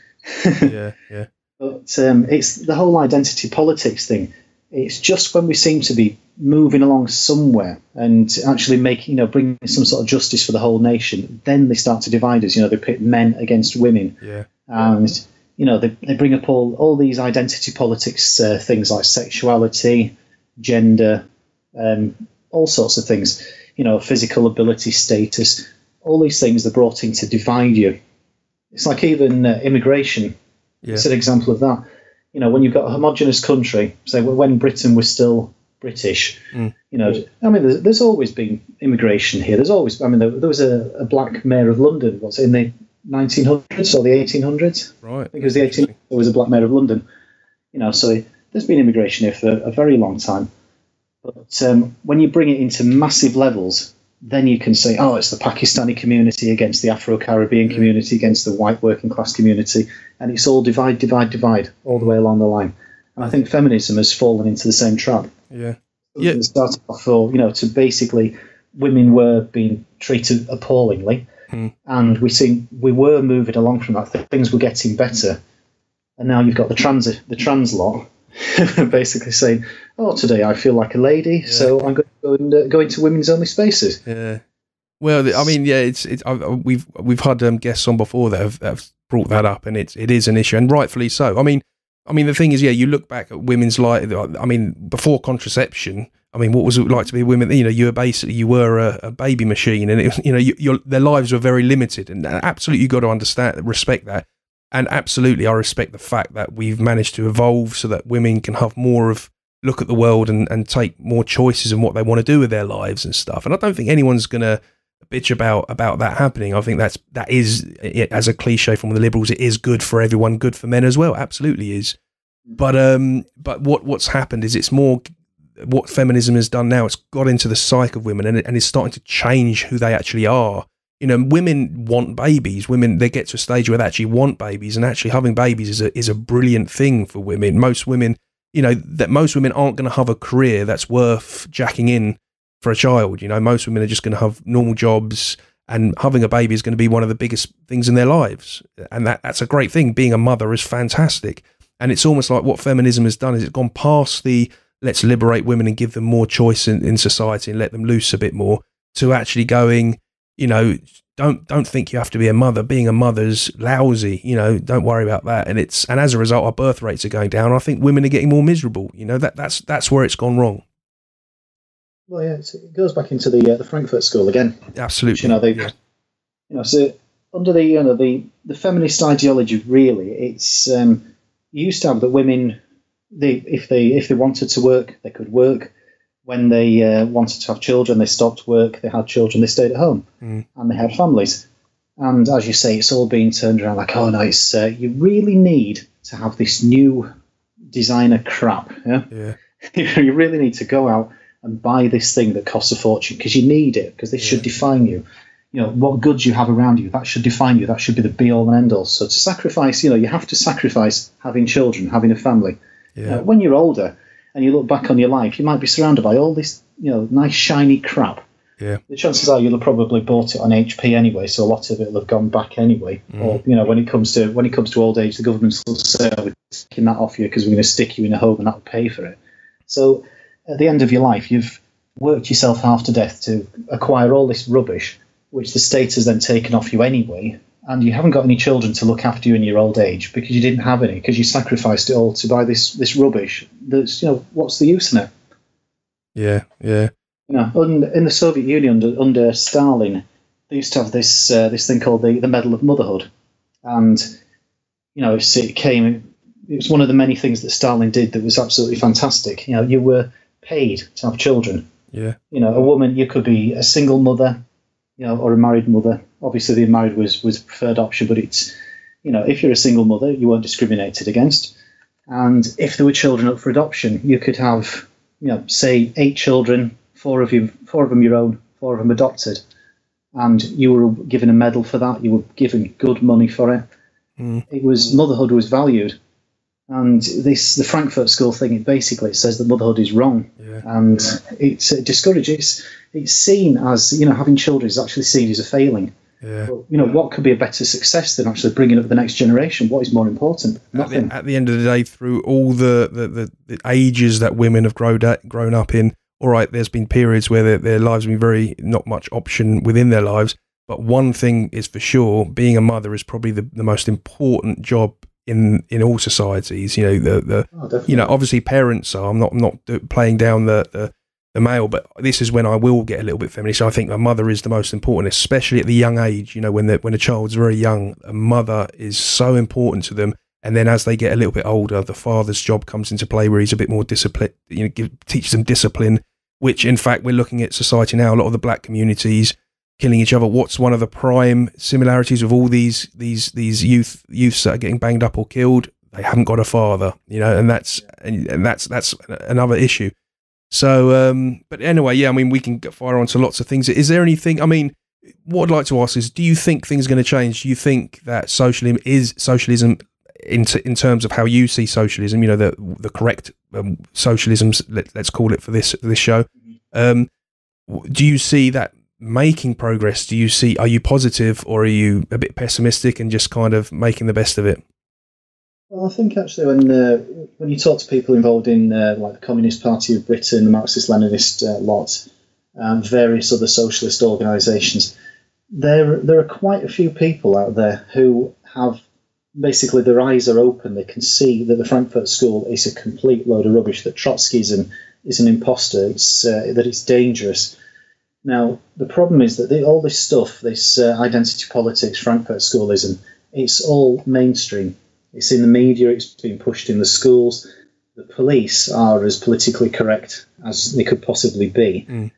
yeah, yeah. But um, it's the whole identity politics thing. It's just when we seem to be moving along somewhere and actually making, you know, bringing some sort of justice for the whole nation, then they start to divide us. You know, they pit men against women. Yeah. And you know, they, they bring up all, all these identity politics, uh, things like sexuality, gender, um, all sorts of things, you know, physical ability, status, all these things they're brought in to divide you. It's like even uh, immigration. Yeah. It's an example of that. You know, when you've got a homogenous country, say when Britain was still British, mm. you know, I mean, there's, there's always been immigration here. There's always, I mean, there, there was a, a black mayor of London, what's in the nineteen hundreds or the eighteen hundreds. Right. I think it was the eighteen hundreds. There was a black mayor of London. You know, so there's been immigration here for a very long time. But um, when you bring it into massive levels, then you can say, oh, it's the Pakistani community against the Afro-Caribbean community against the white working class community. And it's all divide, divide, divide all the way along the line. And I think feminism has fallen into the same trap. Yeah. Yeah. It started off, all, you know, to basically women were being treated appallingly. Mm. And we see we were moving along from that. Things were getting better, and now you've got the trans the trans lot basically saying, "Oh, today I feel like a lady, yeah. so I'm going to go, in, uh, go into women's only spaces." Yeah, Well, I mean, yeah, it's it's I, we've we've had um, guests on before that have, have brought that up, and it's it is an issue, and rightfully so. I mean, I mean, the thing is, yeah, you look back at women's life. I mean, before contraception, I mean, what was it like to be a woman? You know, you were basically you were a, a baby machine, and it, you know, you, your their lives were very limited, and absolutely, you got to understand, respect that, and absolutely, I respect the fact that we've managed to evolve so that women can have more of look at the world and and take more choices in what they want to do with their lives and stuff. And I don't think anyone's gonna bitch about about that happening. I think that's that is it, as a cliche from the Liberals, it is good for everyone, good for men as well, absolutely is. But um but what what's happened is it's more what feminism has done now, it's got into the psyche of women, and, it, and it's starting to change who they actually are. You know, women want babies. Women, they get to a stage where they actually want babies, and actually having babies is a is a brilliant thing for women. Most women, you know, that most women aren't going to have a career that's worth jacking in for a child. You know, most women are just going to have normal jobs, and having a baby is going to be one of the biggest things in their lives, and that that's a great thing. Being a mother is fantastic, and it's almost like what feminism has done is it's gone past the let's liberate women and give them more choice in, in society and let them loose a bit more, to actually going, you know, don't don't think you have to be a mother. Being a mother's lousy, you know, don't worry about that. And it's and as a result, our birth rates are going down. I think women are getting more miserable. You know, that that's that's where it's gone wrong. Well, yeah, it's, it goes back into the uh, the Frankfurt School again. Absolutely, you know, they, yeah. you know, so under the you know the the feminist ideology, really, it's um, used to have that women, they if they if they wanted to work, they could work. When they uh, wanted to have children, they stopped work. They had children. They stayed at home, mm. and they had families. And as you say, it's all being turned around like, oh no, it's uh, you really need to have this new designer crap. Yeah, yeah. You really need to go out and buy this thing that costs a fortune because you need it, because this yeah. should define you. You know, what goods you have around you, that should define you. That should be the be-all and end-all. So to sacrifice, you know, you have to sacrifice having children, having a family. Yeah. Uh, when you're older and you look back on your life, you might be surrounded by all this, you know, nice, shiny crap. Yeah. The chances are you'll have probably bought it on H P anyway, so a lot of it will have gone back anyway. Mm. Or, you know, when it comes to when it comes to old age, the government will say, oh, we're taking that off you because we're going to stick you in a home and that'll pay for it. So at the end of your life, you've worked yourself half to death to acquire all this rubbish, which the state has then taken off you anyway, and you haven't got any children to look after you in your old age because you didn't have any, because you sacrificed it all to buy this this rubbish. That's, you know, what's the use in it? Yeah, yeah. You know, un, in the Soviet Union under, under Stalin, they used to have this uh, this thing called the the Medal of Motherhood, and you know, it came. It was one of the many things that Stalin did that was absolutely fantastic. You know, you were paid to have children. Yeah. You know, a woman, you could be a single mother, you know, or a married mother. Obviously, the married was was preferred option, but it's, you know, if you're a single mother, you weren't discriminated against. And if there were children up for adoption, you could have, you know, say eight children, four of you, four of them your own, four of them adopted, and you were given a medal for that. You were given good money for it. Mm. It was motherhood was valued. And this, the Frankfurt School thing, it basically says that motherhood is wrong, yeah. and yeah. it's uh, discourages. It's seen as, you know, having children is actually seen as a failing. Yeah. But, you know, what could be a better success than actually bringing up the next generation? What is more important? Nothing. At the, at the end of the day, through all the the, the, the ages that women have grown at, grown up in, all right, there's been periods where their, their lives have been very not much option within their lives. But one thing is for sure: being a mother is probably the, the most important job in in all societies. You know, the the oh, you know, obviously parents are, I'm not I'm not do, playing down the, the the male, but this is when I will get a little bit feminist. I think a mother is the most important, especially at the young age. You know, when the when a child's very young, a mother is so important to them. And then as they get a little bit older, the father's job comes into play, where he's a bit more disciplined. You know, give, teach them discipline, which in fact we're looking at society now. A lot of the black communities killing each other. What's one of the prime similarities of all these these these youth youths that are getting banged up or killed? They haven't got a father, you know, and that's and, and that's that's another issue. So, um, but anyway, yeah, I mean, we can fire on to lots of things. Is there anything? I mean, what I'd like to ask is, do you think things are going to change? Do you think that socialism is socialism in t in terms of how you see socialism? You know, the the correct um, socialisms, let, let's call it for this this show. Um, do you see that making progress? Do you see, are you positive or are you a bit pessimistic and just kind of making the best of it? Well, I think actually when uh, when you talk to people involved in uh, like the Communist Party of Britain, the Marxist-Leninist uh, lot, and various other socialist organisations, there there are quite a few people out there who have basically their eyes are open. They can see that the Frankfurt School is a complete load of rubbish, that Trotskyism is an imposter, it's, uh, that it's dangerous. Now, the problem is that they, all this stuff, this uh, identity politics, Frankfurt Schoolism, it's all mainstream. It's in the media, it's being pushed in the schools. The police are as politically correct as they could possibly be. Mm.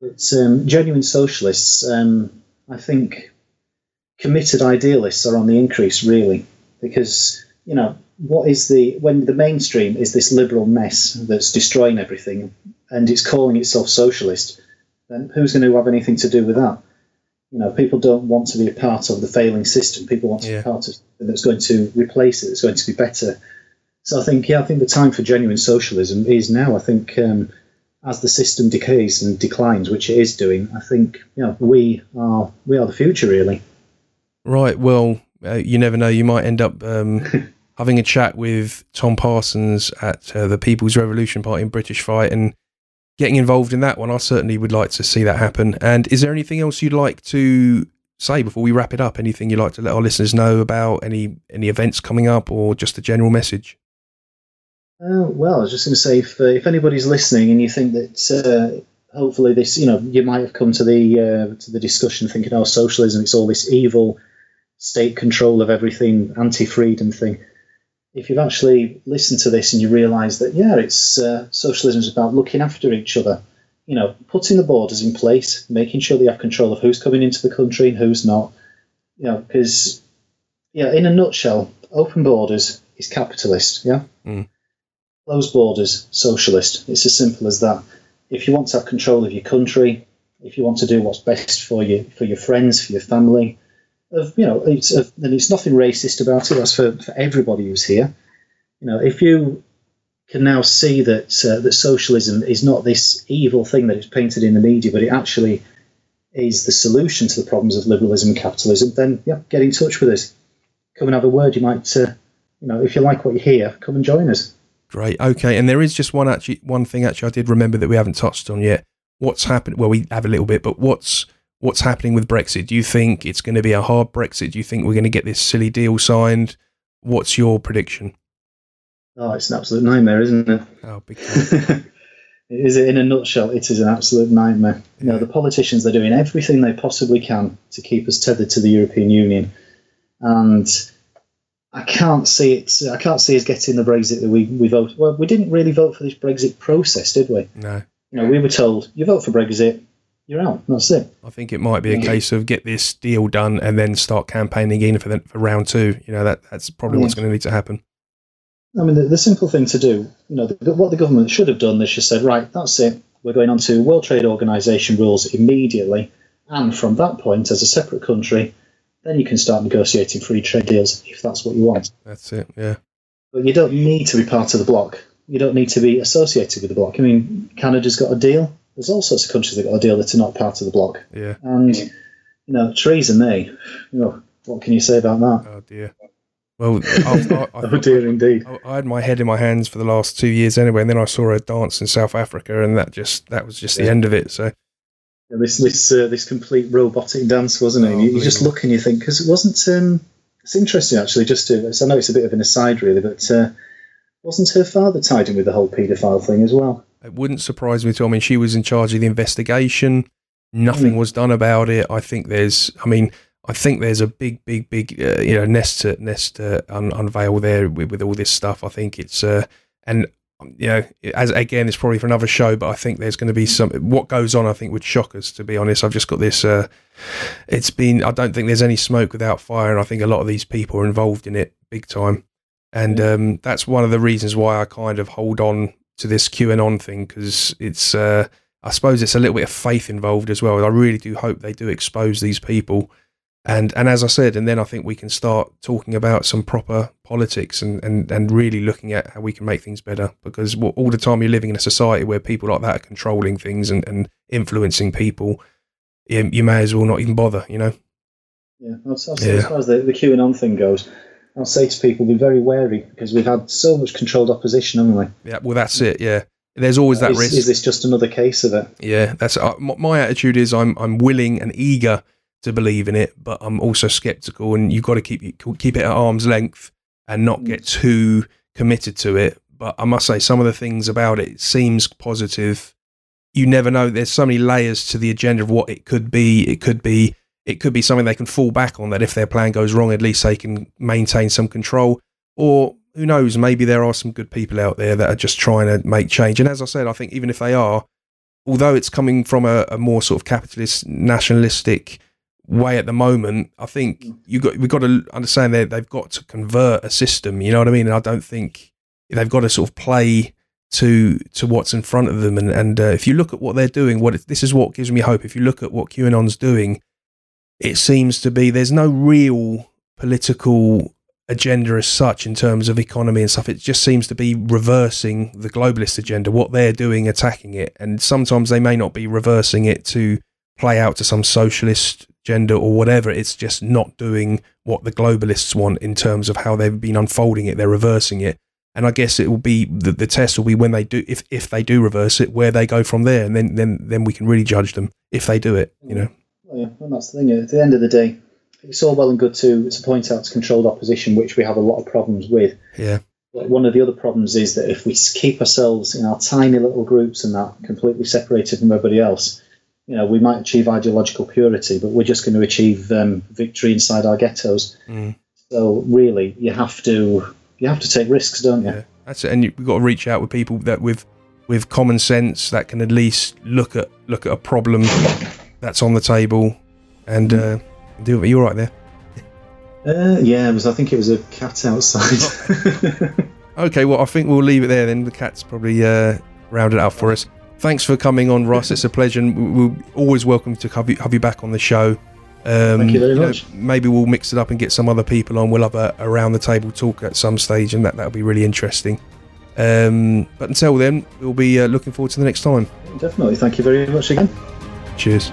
But um, genuine socialists, um, I think committed idealists are on the increase, really, because, you know, what is the, when the mainstream is this liberal mess that's destroying everything and it's calling itself socialist, then who's going to have anything to do with that? You know, people don't want to be a part of the failing system. People want to yeah. be part of something that's going to replace it, that's going to be better. So I think, yeah, I think the time for genuine socialism is now. I think um, as the system decays and declines, which it is doing, I think, you know, we are we are the future, really. Right. Well, uh, you never know. You might end up um, having a chat with Tom Parsons at uh, the People's Revolution Party in British Fight and getting involved in that one. I certainly would like to see that happen. And is there anything else you'd like to say before we wrap it up? Anything you'd like to let our listeners know about, any any events coming up, or just a general message? Uh, well, I was just going to say, if, uh, if anybody's listening and you think that uh, hopefully this, you know, you might have come to the uh, to the discussion thinking, oh, socialism, it's all this evil state control of everything, anti-freedom thing. If you've actually listened to this and you realise that, yeah, it's uh, socialism is about looking after each other, you know, putting the borders in place, making sure they have control of who's coming into the country and who's not, you know, because, yeah, in a nutshell, open borders is capitalist, yeah? Mm. Closed borders, socialist. It's as simple as that. If you want to have control of your country, if you want to do what's best for you, for your friends, for your family, Of, you know, it's, of, and it's nothing racist about it. That's for, for everybody who's here. You know, if you can now see that uh, that socialism is not this evil thing that it's painted in the media, but it actually is the solution to the problems of liberalism and capitalism, then yeah, get in touch with us. Come and have a word. You might, uh, you know, if you like what you hear, come and join us. Great. Okay. And there is just one actually one thing actually I did remember that we haven't touched on yet. What's happened? Well, we have a little bit, but what's What's happening with Brexit? Do you think it's going to be a hard Brexit? Do you think we're going to get this silly deal signed? What's your prediction? Oh, it's an absolute nightmare, isn't it? Oh, big time. Is it in a nutshell? It is an absolute nightmare. Yeah. You know, the politicians, they're doing everything they possibly can to keep us tethered to the European Union, and I can't see it. I can't see us getting the Brexit that we we voted. Well, we didn't really vote for this Brexit process, did we? No. You know, we were told you vote for Brexit, you're out. That's it. I think it might be a yeah. case of get this deal done and then start campaigning in for, the, for round two. You know, that that's probably yeah. what's going to need to happen. I mean, the, the simple thing to do, you know, the, what the government should have done, they should have said, right, that's it. We're going on to World Trade Organization rules immediately. And from that point, as a separate country, then you can start negotiating free trade deals if that's what you want. That's it, yeah. But you don't need to be part of the bloc. You don't need to be associated with the bloc. I mean, Canada's got a deal. There's all sorts of countries that got a deal that are not part of the bloc. Yeah. And, you know, Theresa May, you know, what can you say about that? Oh, dear. Well, I, I, I, oh, dear, indeed. I, I had my head in my hands for the last two years anyway, and then I saw her dance in South Africa, and that just that was just yeah. the end of it. So yeah, This this uh, this complete robotic dance, wasn't it? Oh, you, you just look and you think, because it wasn't... Um, it's interesting, actually, just to... I know it's a bit of an aside, really, but uh, wasn't her father tied in with the whole paedophile thing as well? It wouldn't surprise me at all. I mean, she was in charge of the investigation. Nothing mm. was done about it. I think there's, I mean, I think there's a big, big, big, uh, you know, nest to nest to un unveil there with, with all this stuff. I think it's, uh, and you know, as again, it's probably for another show. But I think there's going to be some what goes on. I think would shock us, to be honest. I've just got this. Uh, it's been. I don't think there's any smoke without fire, and I think a lot of these people are involved in it big time. And yeah. um, that's one of the reasons why I kind of hold on to this QAnon thing, because it's uh I suppose it's a little bit of faith involved as well. I really do hope they do expose these people, and and as I said, and then I think we can start talking about some proper politics and and and really looking at how we can make things better, because all the time you're living in a society where people like that are controlling things and, and influencing people, you, you may as well not even bother, you know. Yeah, I'll, I'll yeah. as far as the, the QAnon thing goes, I'll say to people, be very wary, because we've had so much controlled opposition, haven't we? Yeah, well, that's it, yeah. There's always that is, risk. Is this just another case of it? Yeah, that's uh, my attitude. Is I'm I'm willing and eager to believe in it, but I'm also skeptical. And you've got to keep keep it at arm's length and not get too committed to it. But I must say, some of the things about it seems positive. You never know. There's so many layers to the agenda of what it could be. It could be it could be something they can fall back on, that if their plan goes wrong, at least they can maintain some control. Or who knows, maybe there are some good people out there that are just trying to make change. And as I said, I think even if they are, although it's coming from a, a more sort of capitalist, nationalistic way at the moment, I think you got, we've got to understand that they've got to convert a system, you know what I mean? And I don't think they've got to sort of play to to what's in front of them. And, and uh, if you look at what they're doing, what it, this is what gives me hope. If you look at what QAnon's doing, it seems to be there's no real political agenda as such in terms of economy and stuff. It just seems to be reversing the globalist agenda, what they're doing, attacking it. And sometimes they may not be reversing it to play out to some socialist agenda or whatever. It's just not doing what the globalists want in terms of how they've been unfolding it. They're reversing it. And I guess it will be the, the test will be when they do, if if they do reverse it, where they go from there. And then then then we can really judge them if they do it, you know. Well, yeah, well, that's the thing. At the end of the day, it's all well and good to, to point out to controlled opposition, which we have a lot of problems with. Yeah. But one of the other problems is that if we keep ourselves in our tiny little groups and that completely separated from everybody else, you know, we might achieve ideological purity, but we're just going to achieve um, victory inside our ghettos. Mm. So really, you have to you have to take risks, don't you? Yeah, that's it. And you, we've got to reach out with people that with with common sense that can at least look at look at a problem that's on the table and. Mm. Uh, Do you all right there? Uh, yeah, it was, I think it was a cat outside. Okay, well, I think we'll leave it there then. The cat's probably uh, rounded up for us. Thanks for coming on, Russ. It's a pleasure. We're always welcome to have you, have you back on the show. Um, Thank you very much. You know, maybe we'll mix it up and get some other people on. We'll have a, a round-the-table talk at some stage, and that that'll be really interesting. Um, but until then, we'll be uh, looking forward to the next time. Definitely. Thank you very much again. Cheers.